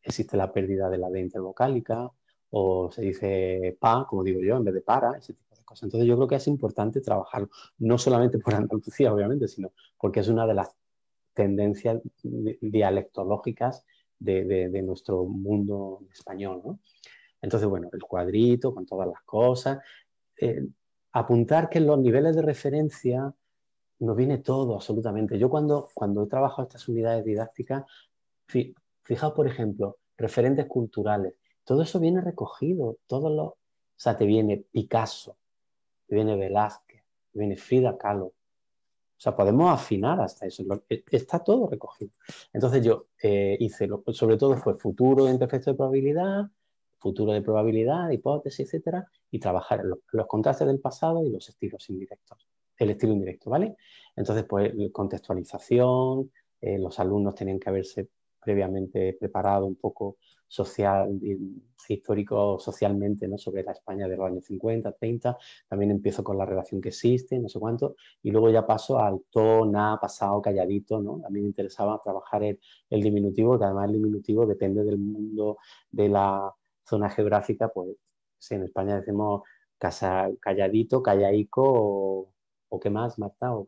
existe la pérdida de la D intervocálica, o se dice pa, como digo yo, en vez de para, ese tipo de cosas. Entonces yo creo que es importante trabajarlo, no solamente por Andalucía, obviamente, sino porque es una de las tendencias dialectológicas de, de, de nuestro mundo español, ¿no? Entonces, bueno, el cuadrito con todas las cosas. Eh, apuntar que los niveles de referencia nos viene todo, absolutamente. Yo cuando, cuando he trabajado estas unidades didácticas, fijaos, por ejemplo, referentes culturales. Todo eso viene recogido, todos los... O sea, te viene Picasso, te viene Velázquez, te viene Frida Kahlo. O sea, podemos afinar hasta eso. Está todo recogido. Entonces yo eh, hice, lo, sobre todo fue futuro en perfecto de probabilidad, futuro de probabilidad, hipótesis, etcétera, y trabajar los, los contrastes del pasado y los estilos indirectos. El estilo indirecto, ¿vale? Entonces, pues, contextualización, eh, los alumnos tenían que haberse previamente preparado un poco social, histórico, socialmente, ¿no? Sobre la España de los años cincuenta, treinta, también empiezo con la relación que existe, no sé cuánto, y luego ya paso al to, na, pasado, calladito, ¿no? A mí me interesaba trabajar el, el diminutivo, porque además el diminutivo depende del mundo, de la zona geográfica, pues, si en España decimos casa, calladito, callaico, o... ¿O qué más, Marta? O...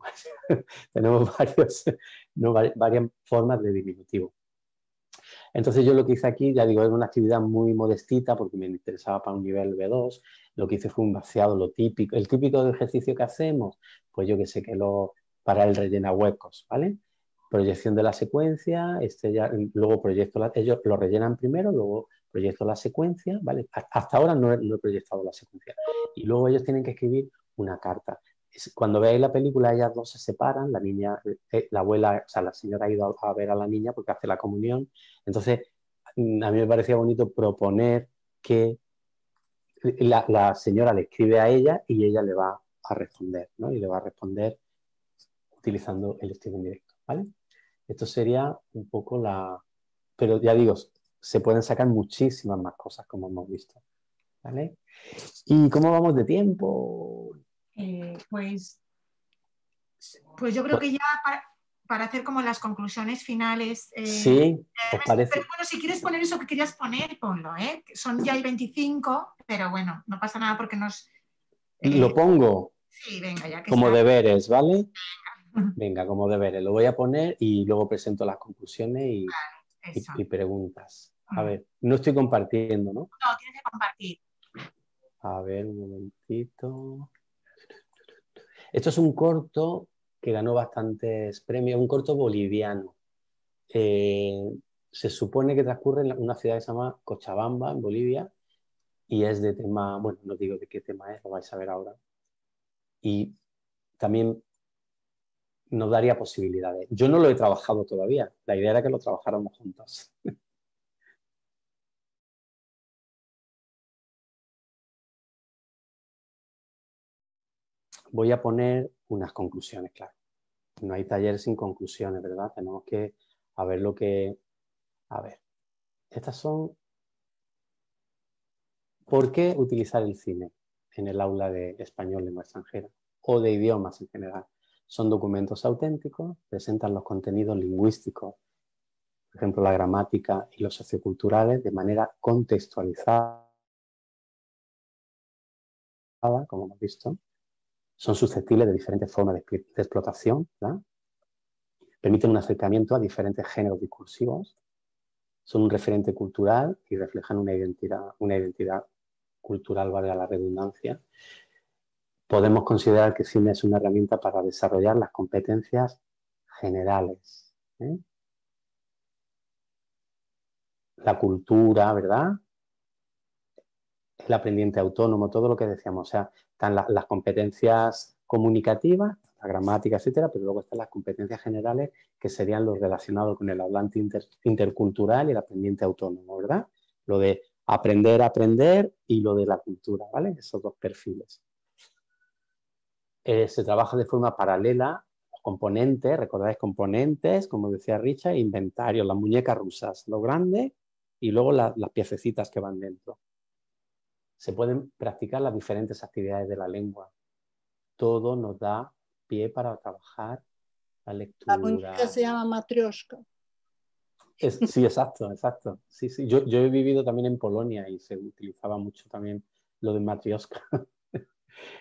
Tenemos varios, no, varias formas de diminutivo. Entonces yo lo que hice aquí, ya digo, era una actividad muy modestita porque me interesaba para un nivel B dos. Lo que hice fue un vaciado, lo típico. El típico ejercicio que hacemos, pues yo que sé, que lo para el rellenahuecos, ¿vale? Proyección de la secuencia, este ya, luego proyecto, la, ellos lo rellenan primero, luego proyecto la secuencia, ¿vale? Hasta ahora no he, no he proyectado la secuencia. Y luego ellos tienen que escribir una carta. Cuando veáis la película, ellas dos se separan, la niña, la abuela, o sea, la señora ha ido a ver a la niña porque hace la comunión. Entonces, a mí me parecía bonito proponer que la, la señora le escribe a ella y ella le va a responder, ¿no? Y le va a responder utilizando el estilo indirecto, ¿vale? Esto sería un poco la... Pero ya digo, se pueden sacar muchísimas más cosas, como hemos visto, ¿vale? ¿Y cómo vamos de tiempo? Eh, pues, pues yo creo que ya para, para hacer como las conclusiones finales... Eh, sí, ¿os parece? Pero bueno, si quieres poner eso que querías poner, ponlo, ¿eh? Son ya el veinticinco, pero bueno, no pasa nada porque nos... Eh, ¿Lo pongo? Sí, venga, ya que Como sea. Deberes, ¿vale? Venga. Venga, como deberes. Lo voy a poner y luego presento las conclusiones y, vale, y, y preguntas. A ver, no estoy compartiendo, ¿no? No, tienes que compartir. A ver, un momentito... Esto es un corto que ganó bastantes premios, un corto boliviano. Eh, se supone que transcurre en una ciudad que se llama Cochabamba, en Bolivia, y es de tema, bueno, no digo de qué tema es, lo vais a ver ahora. Y también nos daría posibilidades. Yo no lo he trabajado todavía, la idea era que lo trabajáramos juntos. Voy a poner unas conclusiones, claro. No hay taller sin conclusiones, ¿verdad? Tenemos que a ver lo que... A ver, estas son ¿Por qué utilizar el cine en el aula de español lengua extranjera o de idiomas en general? Son documentos auténticos, presentan los contenidos lingüísticos, por ejemplo, la gramática y los socioculturales, de manera contextualizada, como hemos visto. Son susceptibles de diferentes formas de, de explotación, ¿verdad? Permiten un acercamiento a diferentes géneros discursivos, son un referente cultural y reflejan una identidad, una identidad cultural, valga la redundancia. Podemos considerar que el cine es una herramienta para desarrollar las competencias generales, ¿eh? La cultura, ¿verdad? El aprendiente autónomo, todo lo que decíamos, o sea, están la, las competencias comunicativas, la gramática, etcétera, pero luego están las competencias generales, que serían los relacionados con el hablante inter, intercultural y el aprendiente autónomo, ¿verdad? Lo de aprender a aprender y lo de la cultura, ¿vale? Esos dos perfiles. Eh, se trabaja de forma paralela los componentes, recordáis componentes, como decía Richard, inventarios, las muñecas rusas, lo grande y luego la, las piececitas que van dentro. Se pueden practicar las diferentes actividades de la lengua. Todo nos da pie para trabajar la lectura. La muñeca se llama matrioshka. Es, sí, exacto, exacto. Sí, sí. Yo, yo he vivido también en Polonia y se utilizaba mucho también lo de matrioshka.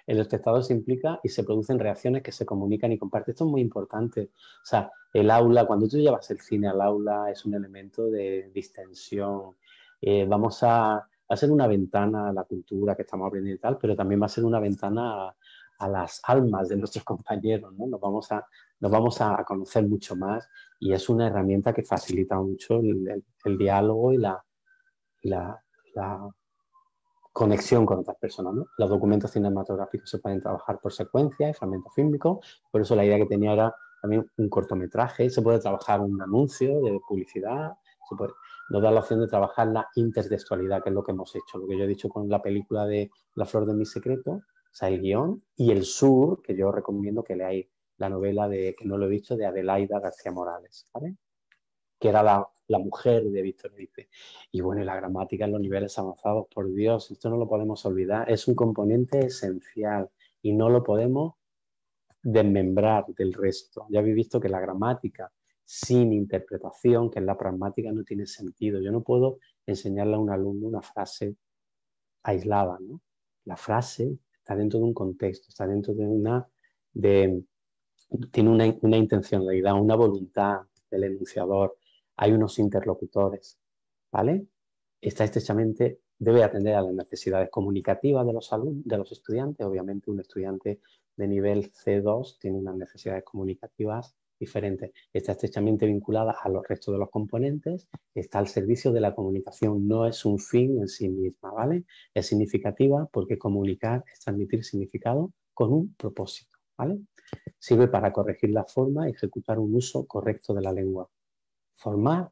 El espectador se implica y se producen reacciones que se comunican y comparten. Esto es muy importante. O sea, el aula, cuando tú llevas el cine al aula, es un elemento de distensión. Eh, vamos a... Va a ser una ventana a la cultura que estamos aprendiendo y tal, pero también va a ser una ventana a, a las almas de nuestros compañeros, ¿no? Nos vamos a, nos vamos a conocer mucho más y es una herramienta que facilita mucho el, el, el diálogo y la, la, la conexión con otras personas, ¿no? Los documentos cinematográficos se pueden trabajar por secuencia y fragmentos fílmicos, por eso la idea que tenía era también un cortometraje, se puede trabajar un anuncio de publicidad, se puede... Nos da la opción de trabajar la intertextualidad, que es lo que hemos hecho, lo que yo he dicho con la película de La flor de mi secreto, o sea, el guión, y El Sur, que yo recomiendo que leáis la novela de, que no lo he dicho, de Adelaida García Morales, ¿vale? Que era la, la mujer de Víctor Erice. Y bueno, y la gramática en los niveles avanzados, por Dios, esto no lo podemos olvidar, es un componente esencial y no lo podemos desmembrar del resto. Ya habéis visto que la gramática sin interpretación, que es la pragmática, no tiene sentido. Yo no puedo enseñarle a un alumno una frase aislada, ¿no? La frase está dentro de un contexto, está dentro de una... De, tiene una, una intencionalidad, una voluntad del enunciador. Hay unos interlocutores, ¿vale? Está estrechamente... Debe atender a las necesidades comunicativas de los, de los estudiantes. Obviamente, un estudiante de nivel C dos tiene unas necesidades comunicativas diferente, está estrechamente vinculada a los restos de los componentes, está al servicio de la comunicación, no es un fin en sí misma, ¿vale? Es significativa porque comunicar es transmitir significado con un propósito, ¿vale? Sirve para corregir la forma y ejecutar un uso correcto de la lengua, formal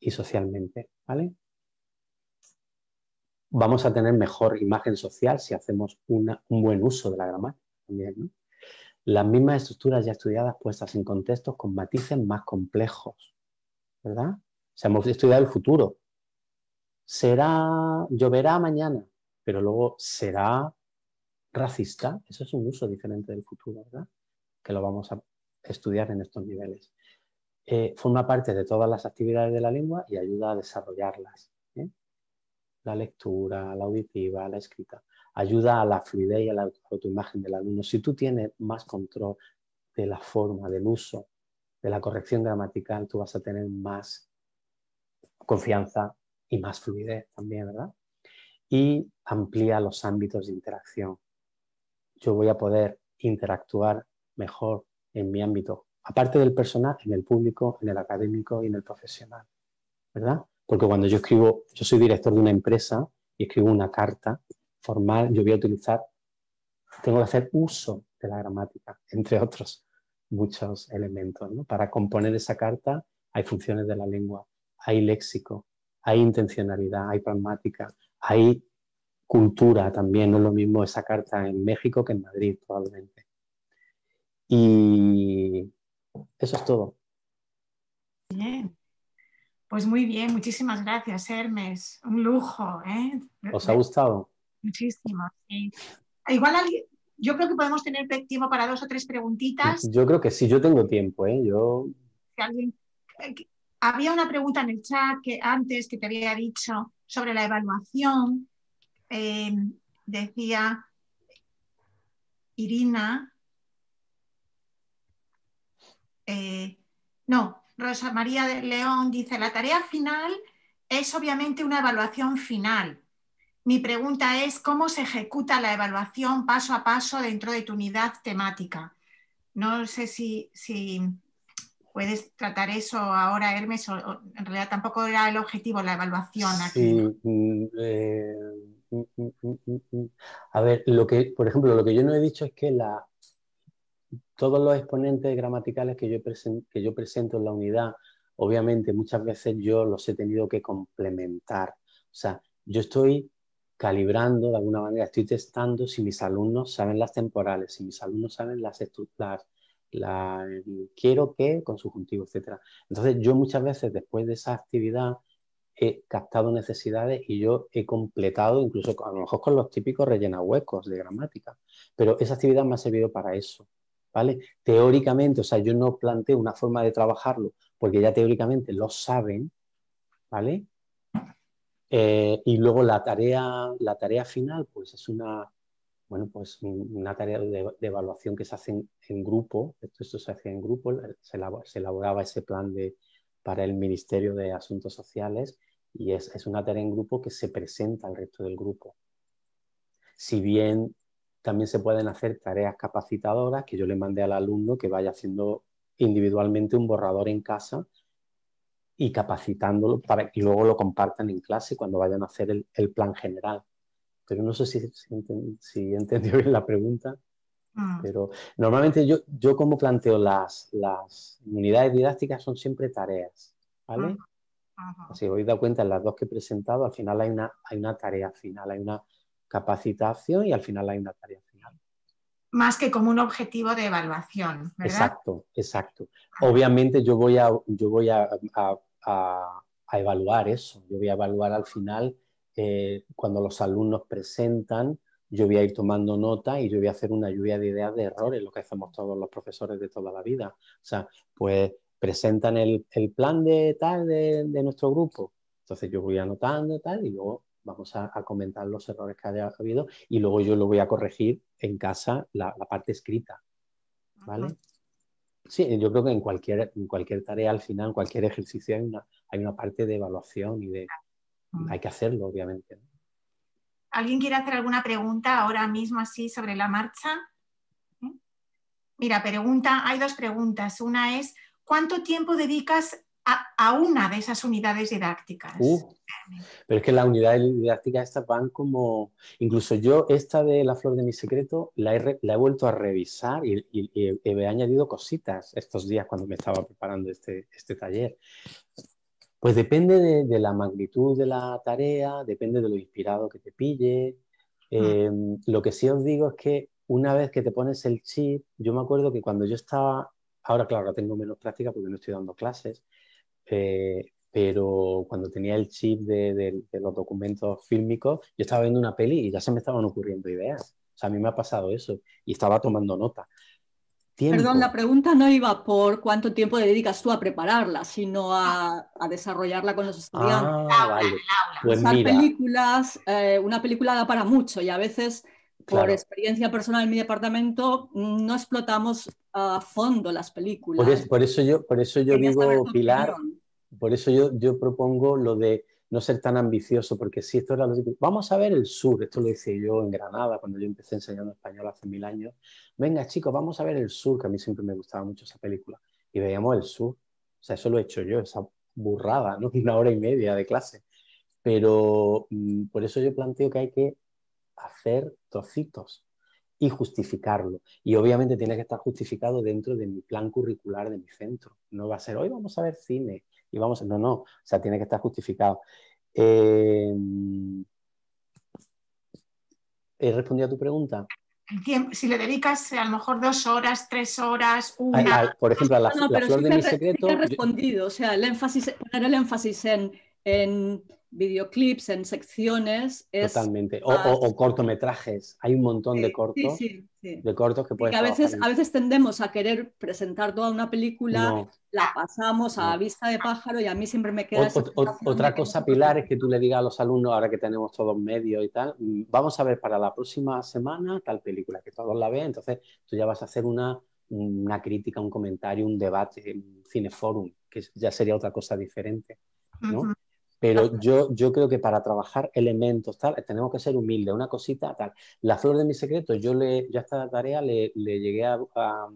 y socialmente, ¿vale? Vamos a tener mejor imagen social si hacemos una, un buen uso de la gramática también, ¿no? Las mismas estructuras ya estudiadas puestas en contextos con matices más complejos, ¿verdad? O sea, hemos estudiado el futuro. Será, lloverá mañana, pero luego será racista. Eso es un uso diferente del futuro, ¿verdad? Que lo vamos a estudiar en estos niveles. Eh, forma parte de todas las actividades de la lengua y ayuda a desarrollarlas, ¿eh? La lectura, la auditiva, la escrita. Ayuda a la fluidez y a la autoimagen del alumno. Si tú tienes más control de la forma, del uso, de la corrección gramatical, tú vas a tener más confianza y más fluidez también, ¿verdad? Y amplía los ámbitos de interacción. Yo voy a poder interactuar mejor en mi ámbito, aparte del personal, en el público, en el académico y en el profesional, ¿verdad? Porque cuando yo escribo, yo soy director de una empresa y escribo una carta formal, yo voy a utilizar, tengo que hacer uso de la gramática, entre otros muchos elementos, ¿no? Para componer esa carta hay funciones de la lengua, hay léxico, hay intencionalidad, hay pragmática, hay cultura también, no es lo mismo esa carta en México que en Madrid probablemente. Y eso es todo. Bien. Pues muy bien, muchísimas gracias, Hermes, un lujo, ¿eh? ¿Os ha gustado? Muchísimo, sí. Igual alguien, yo creo que podemos tener tiempo para dos o tres preguntitas. Yo creo que sí, yo tengo tiempo, ¿eh? Yo... Si alguien, había una pregunta en el chat que antes que te había dicho sobre la evaluación. Eh, decía Irina... Eh, no, Rosa María de León dice, la tarea final es obviamente una evaluación final. Mi pregunta es, ¿cómo se ejecuta la evaluación paso a paso dentro de tu unidad temática? No sé si, si puedes tratar eso ahora, Hermes, o, o en realidad tampoco era el objetivo la evaluación aquí. Sí, eh, a ver, lo que, por ejemplo, lo que yo no he dicho es que la... Todos los exponentes gramaticales que yo, presento, que yo presento en la unidad, obviamente muchas veces yo los he tenido que complementar. O sea, yo estoy calibrando de alguna manera, estoy testando si mis alumnos saben las temporales, si mis alumnos saben las estructuras, la, quiero que, con subjuntivo, etcétera. Entonces yo muchas veces después de esa actividad he captado necesidades y yo he completado, incluso a lo mejor con los típicos rellenahuecos de gramática, pero esa actividad me ha servido para eso. ¿Vale? Teóricamente, o sea, yo no planteo una forma de trabajarlo porque ya teóricamente lo saben, ¿vale? Eh, y luego la tarea, la tarea final, pues es una, bueno, pues una tarea de, de evaluación que se hace en, en grupo, esto, esto se hace en grupo, se, elabor, se elaboraba ese plan de, para el Ministerio de Asuntos Sociales y es, es una tarea en grupo que se presenta al resto del grupo. Si bien... También se pueden hacer tareas capacitadoras que yo le mandé al alumno que vaya haciendo individualmente un borrador en casa y capacitándolo para que luego lo compartan en clase cuando vayan a hacer el, el plan general. Pero no sé si, si, entend, si entendió bien la pregunta. Mm. Pero normalmente yo, yo como planteo las, las unidades didácticas son siempre tareas, ¿vale? Uh-huh. Si os habéis dado cuenta, en las dos que he presentado, al final hay una, hay una tarea final, hay una... capacitación y al final hay una tarea final. Más que como un objetivo de evaluación, ¿verdad? Exacto, exacto. Obviamente yo voy a, yo voy a, a, a, a evaluar eso, yo voy a evaluar al final eh, cuando los alumnos presentan, yo voy a ir tomando nota y yo voy a hacer una lluvia de ideas de errores, lo que hacemos todos los profesores de toda la vida. O sea, pues presentan el, el plan de tal de, de nuestro grupo, entonces yo voy anotando tal y luego vamos a, a comentar los errores que haya habido y luego yo lo voy a corregir en casa, la, la parte escrita, ¿vale? Uh-huh. Sí, yo creo que en cualquier, en cualquier tarea al final, en cualquier ejercicio hay una, hay una parte de evaluación y de... Uh-huh. Hay que hacerlo, obviamente. ¿Alguien quiere hacer alguna pregunta ahora mismo así sobre la marcha? ¿Eh? Mira, pregunta, hay dos preguntas. Una es, ¿cuánto tiempo dedicas A, a una de esas unidades didácticas? Uh, pero es que las unidades didácticas estas van como... Incluso yo esta de La flor de mi secreto la he, la he vuelto a revisar y, y, y he añadido cositas estos días cuando me estaba preparando este, este taller. Pues depende de, de la magnitud de la tarea, depende de lo inspirado que te pille. Eh, uh-huh. Lo que sí os digo es que una vez que te pones el chip, yo me acuerdo que cuando yo estaba... Ahora, claro, ahora tengo menos práctica porque no estoy dando clases. Eh, pero cuando tenía el chip de, de, de los documentos fílmicos, yo estaba viendo una peli y ya se me estaban ocurriendo ideas. O sea, a mí me ha pasado eso y estaba tomando nota. ¿Tiempo? Perdón, la pregunta no iba por cuánto tiempo dedicas tú a prepararla, sino a, a desarrollarla con los estudiantes. Ah, vale. Pues mira. Películas, eh, una película da para mucho y a veces... Por claro. Experiencia personal en mi departamento no explotamos a fondo las películas. Por eso, por eso yo, por eso yo digo, Pilar, opinión. Por eso yo, yo propongo lo de no ser tan ambicioso, porque si esto era lo que... Vamos a ver El Sur, esto lo hice yo en Granada cuando yo empecé enseñando español hace mil años. Venga chicos, vamos a ver El Sur, que a mí siempre me gustaba mucho esa película. Y veíamos El Sur, o sea, eso lo he hecho yo, esa burrada, ¿no? Una hora y media de clase. Pero mmm, por eso yo planteo que hay que hacer trocitos y justificarlo. Y obviamente tiene que estar justificado dentro de mi plan curricular de mi centro. No va a ser hoy vamos a ver cine y vamos a... No, no. O sea, tiene que estar justificado. Eh... ¿He respondido a tu pregunta? Si le dedicas a lo mejor dos horas, tres horas, una... Ay, al, por ejemplo, a la, no, la flor sí de mi secreto... He respondido, yo... o sea, el énfasis, poner el énfasis en... en videoclips, en secciones. Es Totalmente. O, más... o, o cortometrajes. Hay un montón sí, de cortos. Sí, sí, sí. De cortos que puedes. A veces, a veces tendemos a querer presentar toda una película, no. la pasamos a no. vista de pájaro y a mí siempre me queda. O, o, otra cosa, Pilar, es que tú le digas a los alumnos, ahora que tenemos todos medios y tal, vamos a ver para la próxima semana tal película, que todos la vean. Entonces tú ya vas a hacer una, una crítica, un comentario, un debate, un cineforum, que ya sería otra cosa diferente, ¿no? Uh-huh. Pero yo, yo creo que para trabajar elementos, tal, tenemos que ser humildes, una cosita, tal. La flor de mi secreto, yo, le, yo a esta tarea le, le llegué a, a,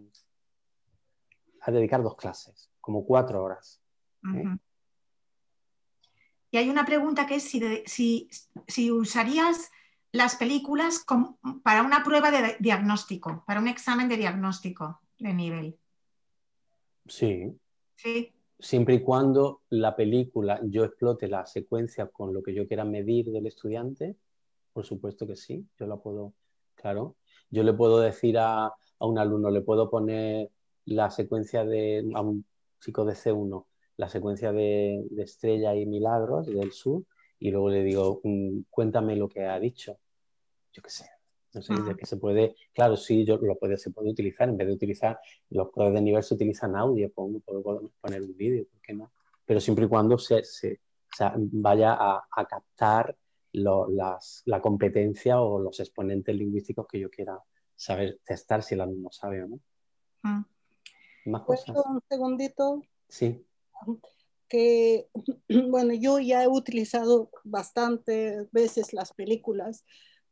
a dedicar dos clases, como cuatro horas. ¿eh? Uh-huh. Y hay una pregunta que es si, de, si, si usarías las películas como para una prueba de diagnóstico, para un examen de diagnóstico de nivel. Sí. Sí. Siempre y cuando la película yo explote la secuencia con lo que yo quiera medir del estudiante, por supuesto que sí, yo la puedo, claro, yo le puedo decir a, a un alumno, le puedo poner la secuencia de, a un chico de C uno, la secuencia de, de Estrella y Milagros del Sur, y luego le digo, cuéntame lo que ha dicho, yo qué sé. No sé, de que se puede, claro, sí, yo lo puede, se puede utilizar, en vez de utilizar los pruebas de nivel se utilizan audio, podemos poner un vídeo, ¿por qué no? Pero siempre y cuando se, se o sea, vaya a, a captar lo, las, la competencia o los exponentes lingüísticos que yo quiera saber testar si el alumno sabe o no. Ah. ¿Más cosas? Un segundito. Sí. Que, bueno, yo ya he utilizado bastantes veces las películas.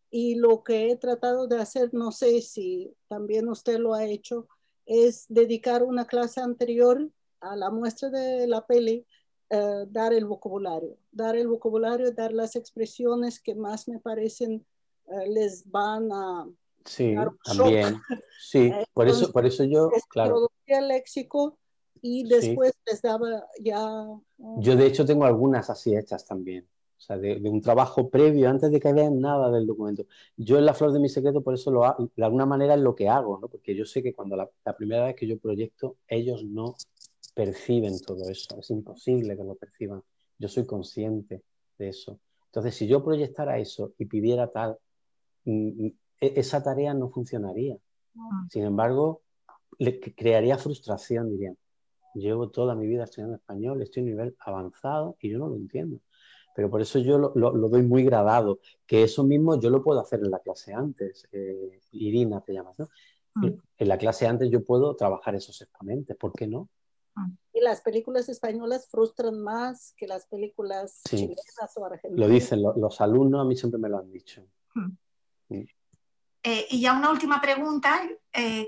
Y lo que he tratado de hacer, no sé si también usted lo ha hecho, es dedicar una clase anterior a la muestra de la peli, eh, dar el vocabulario. Dar el vocabulario, dar las expresiones que más me parecen eh, les van a... Sí, dar un también. Shock. Sí, Entonces, por, eso, por eso yo... Claro. Producía el léxico y después sí. les daba ya... Eh, yo de hecho tengo algunas así hechas también. O sea, de, de un trabajo previo, antes de que vean nada del documento. Yo en La flor de mi secreto, por eso lo hago, de alguna manera es lo que hago, ¿no? Porque yo sé que cuando la, la primera vez que yo proyecto, ellos no perciben todo eso. Es imposible que lo perciban. Yo soy consciente de eso. Entonces, si yo proyectara eso y pidiera tal, esa tarea no funcionaría. Sin embargo, le crearía frustración, dirían. Llevo toda mi vida estudiando español, estoy a un nivel avanzado y yo no lo entiendo. Pero por eso yo lo, lo, lo doy muy gradado, que eso mismo yo lo puedo hacer en la clase antes, eh, Irina te llamas, ¿no? Ah. En la clase antes yo puedo trabajar esos exponentes, ¿por qué no? Ah. Y las películas españolas frustran más que las películas sí. chilenas o argentinas. Lo dicen lo, los alumnos, a mí siempre me lo han dicho. Ah. Sí. Eh, y ya una última pregunta, eh,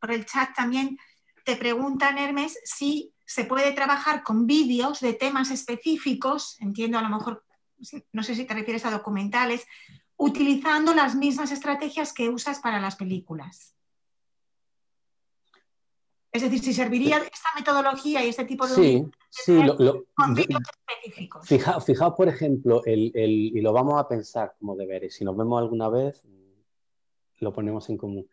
por el chat también, te preguntan, Hermes, si... se puede trabajar con vídeos de temas específicos, entiendo a lo mejor, no sé si te refieres a documentales, utilizando las mismas estrategias que usas para las películas. Es decir, si serviría esta metodología y este tipo de... Sí, sí, lo, lo, con vídeos específicos. Fija, fijaos, por ejemplo, el, el, y lo vamos a pensar como deberes, si nos vemos alguna vez, lo ponemos en común.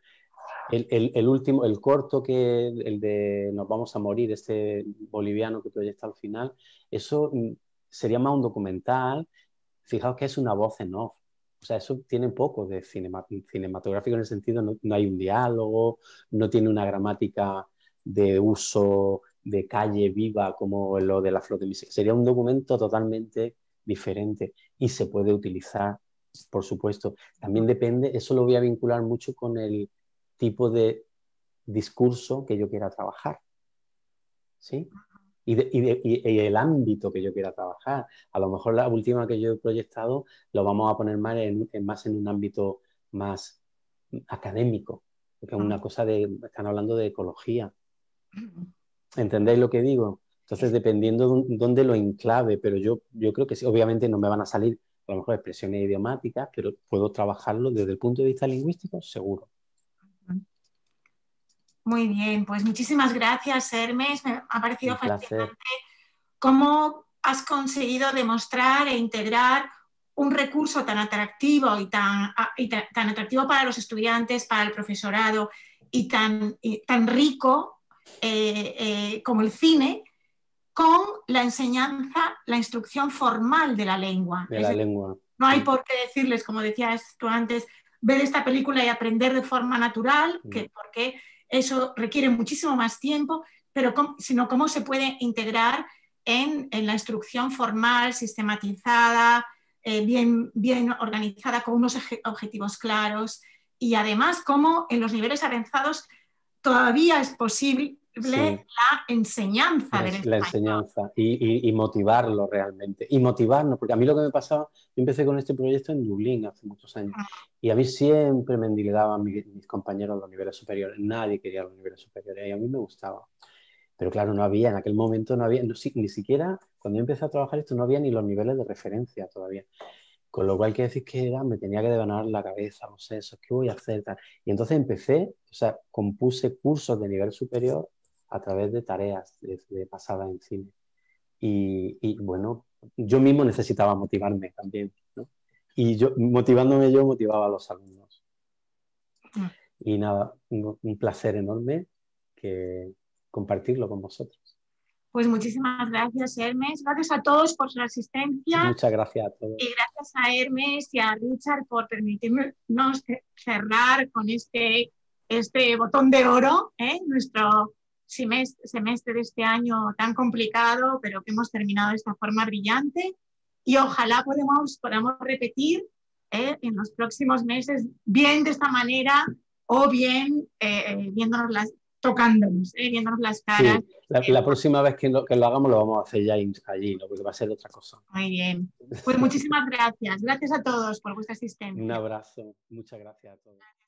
El, el, el último, el corto que el de Nos vamos a morir, este boliviano que proyecta al final, eso sería más un documental. Fijaos que es una voz en off. O sea, eso tiene poco de cinema, cinematográfico en el sentido, no, no hay un diálogo, no tiene una gramática de uso de calle viva como lo de La flor de mi secreto. Sería un documento totalmente diferente y se puede utilizar, por supuesto. También depende, eso lo voy a vincular mucho con el tipo de discurso que yo quiera trabajar, ¿sí? Y, de, y, de, y el ámbito que yo quiera trabajar. A lo mejor la última que yo he proyectado lo vamos a poner más en, en, más en un ámbito más académico, porque es una cosa de, están hablando de ecología. ¿Entendéis lo que digo? Entonces, dependiendo de un, dónde lo enclave, pero yo, yo creo que sí, obviamente no me van a salir a lo mejor expresiones idiomáticas, pero puedo trabajarlo desde el punto de vista lingüístico, seguro. Muy bien, pues muchísimas gracias, Hermes. Me ha parecido fascinante cómo has conseguido demostrar e integrar un recurso tan atractivo y tan, y tan, tan atractivo para los estudiantes, para el profesorado y tan, y tan rico eh, eh, como el cine, con la enseñanza, la instrucción formal de la lengua. De la lengua. No hay por qué decirles, como decías tú antes, ver esta película y aprender de forma natural, que, porque eso requiere muchísimo más tiempo, pero cómo, sino cómo se puede integrar en, en la instrucción formal, sistematizada, eh, bien, bien organizada, con unos objetivos claros, y además cómo en los niveles avanzados todavía es posible... Sí. La enseñanza del español. La enseñanza y, y, y motivarlo realmente. Y motivarnos, porque a mí lo que me pasaba, yo empecé con este proyecto en Dublín hace muchos años y a mí siempre me endilgaban mis, mis compañeros a los niveles superiores. Nadie quería los niveles superiores y a mí me gustaba. Pero claro, no había, en aquel momento no había, no, ni siquiera cuando yo empecé a trabajar esto no había ni los niveles de referencia todavía. Con lo cual, quiere decir que era, me tenía que devanar la cabeza, no sé, eso, ¿qué voy a hacer? Tal. Y entonces empecé, o sea, compuse cursos de nivel superior a través de tareas de, de pasadas en cine. Y, y bueno, yo mismo necesitaba motivarme también, ¿no? Y yo, motivándome yo, motivaba a los alumnos. Y nada, un, un placer enorme que compartirlo con vosotros. Pues muchísimas gracias, Hermes. Gracias a todos por su asistencia. Muchas gracias a todos. Y gracias a Hermes y a Richard por permitirnos cerrar con este, este botón de oro, ¿eh? Nuestro semestre de este año tan complicado, pero que hemos terminado de esta forma brillante, y ojalá podemos, podamos repetir eh, en los próximos meses, bien de esta manera o bien eh, viéndonos las, tocándonos, eh, viéndonos las caras. Sí, la, eh, la próxima vez que lo, que lo hagamos lo vamos a hacer ya allí, ¿no? Porque va a ser otra cosa. Muy bien, pues muchísimas gracias. Gracias a todos por vuestra asistencia. Un abrazo, muchas gracias a todos.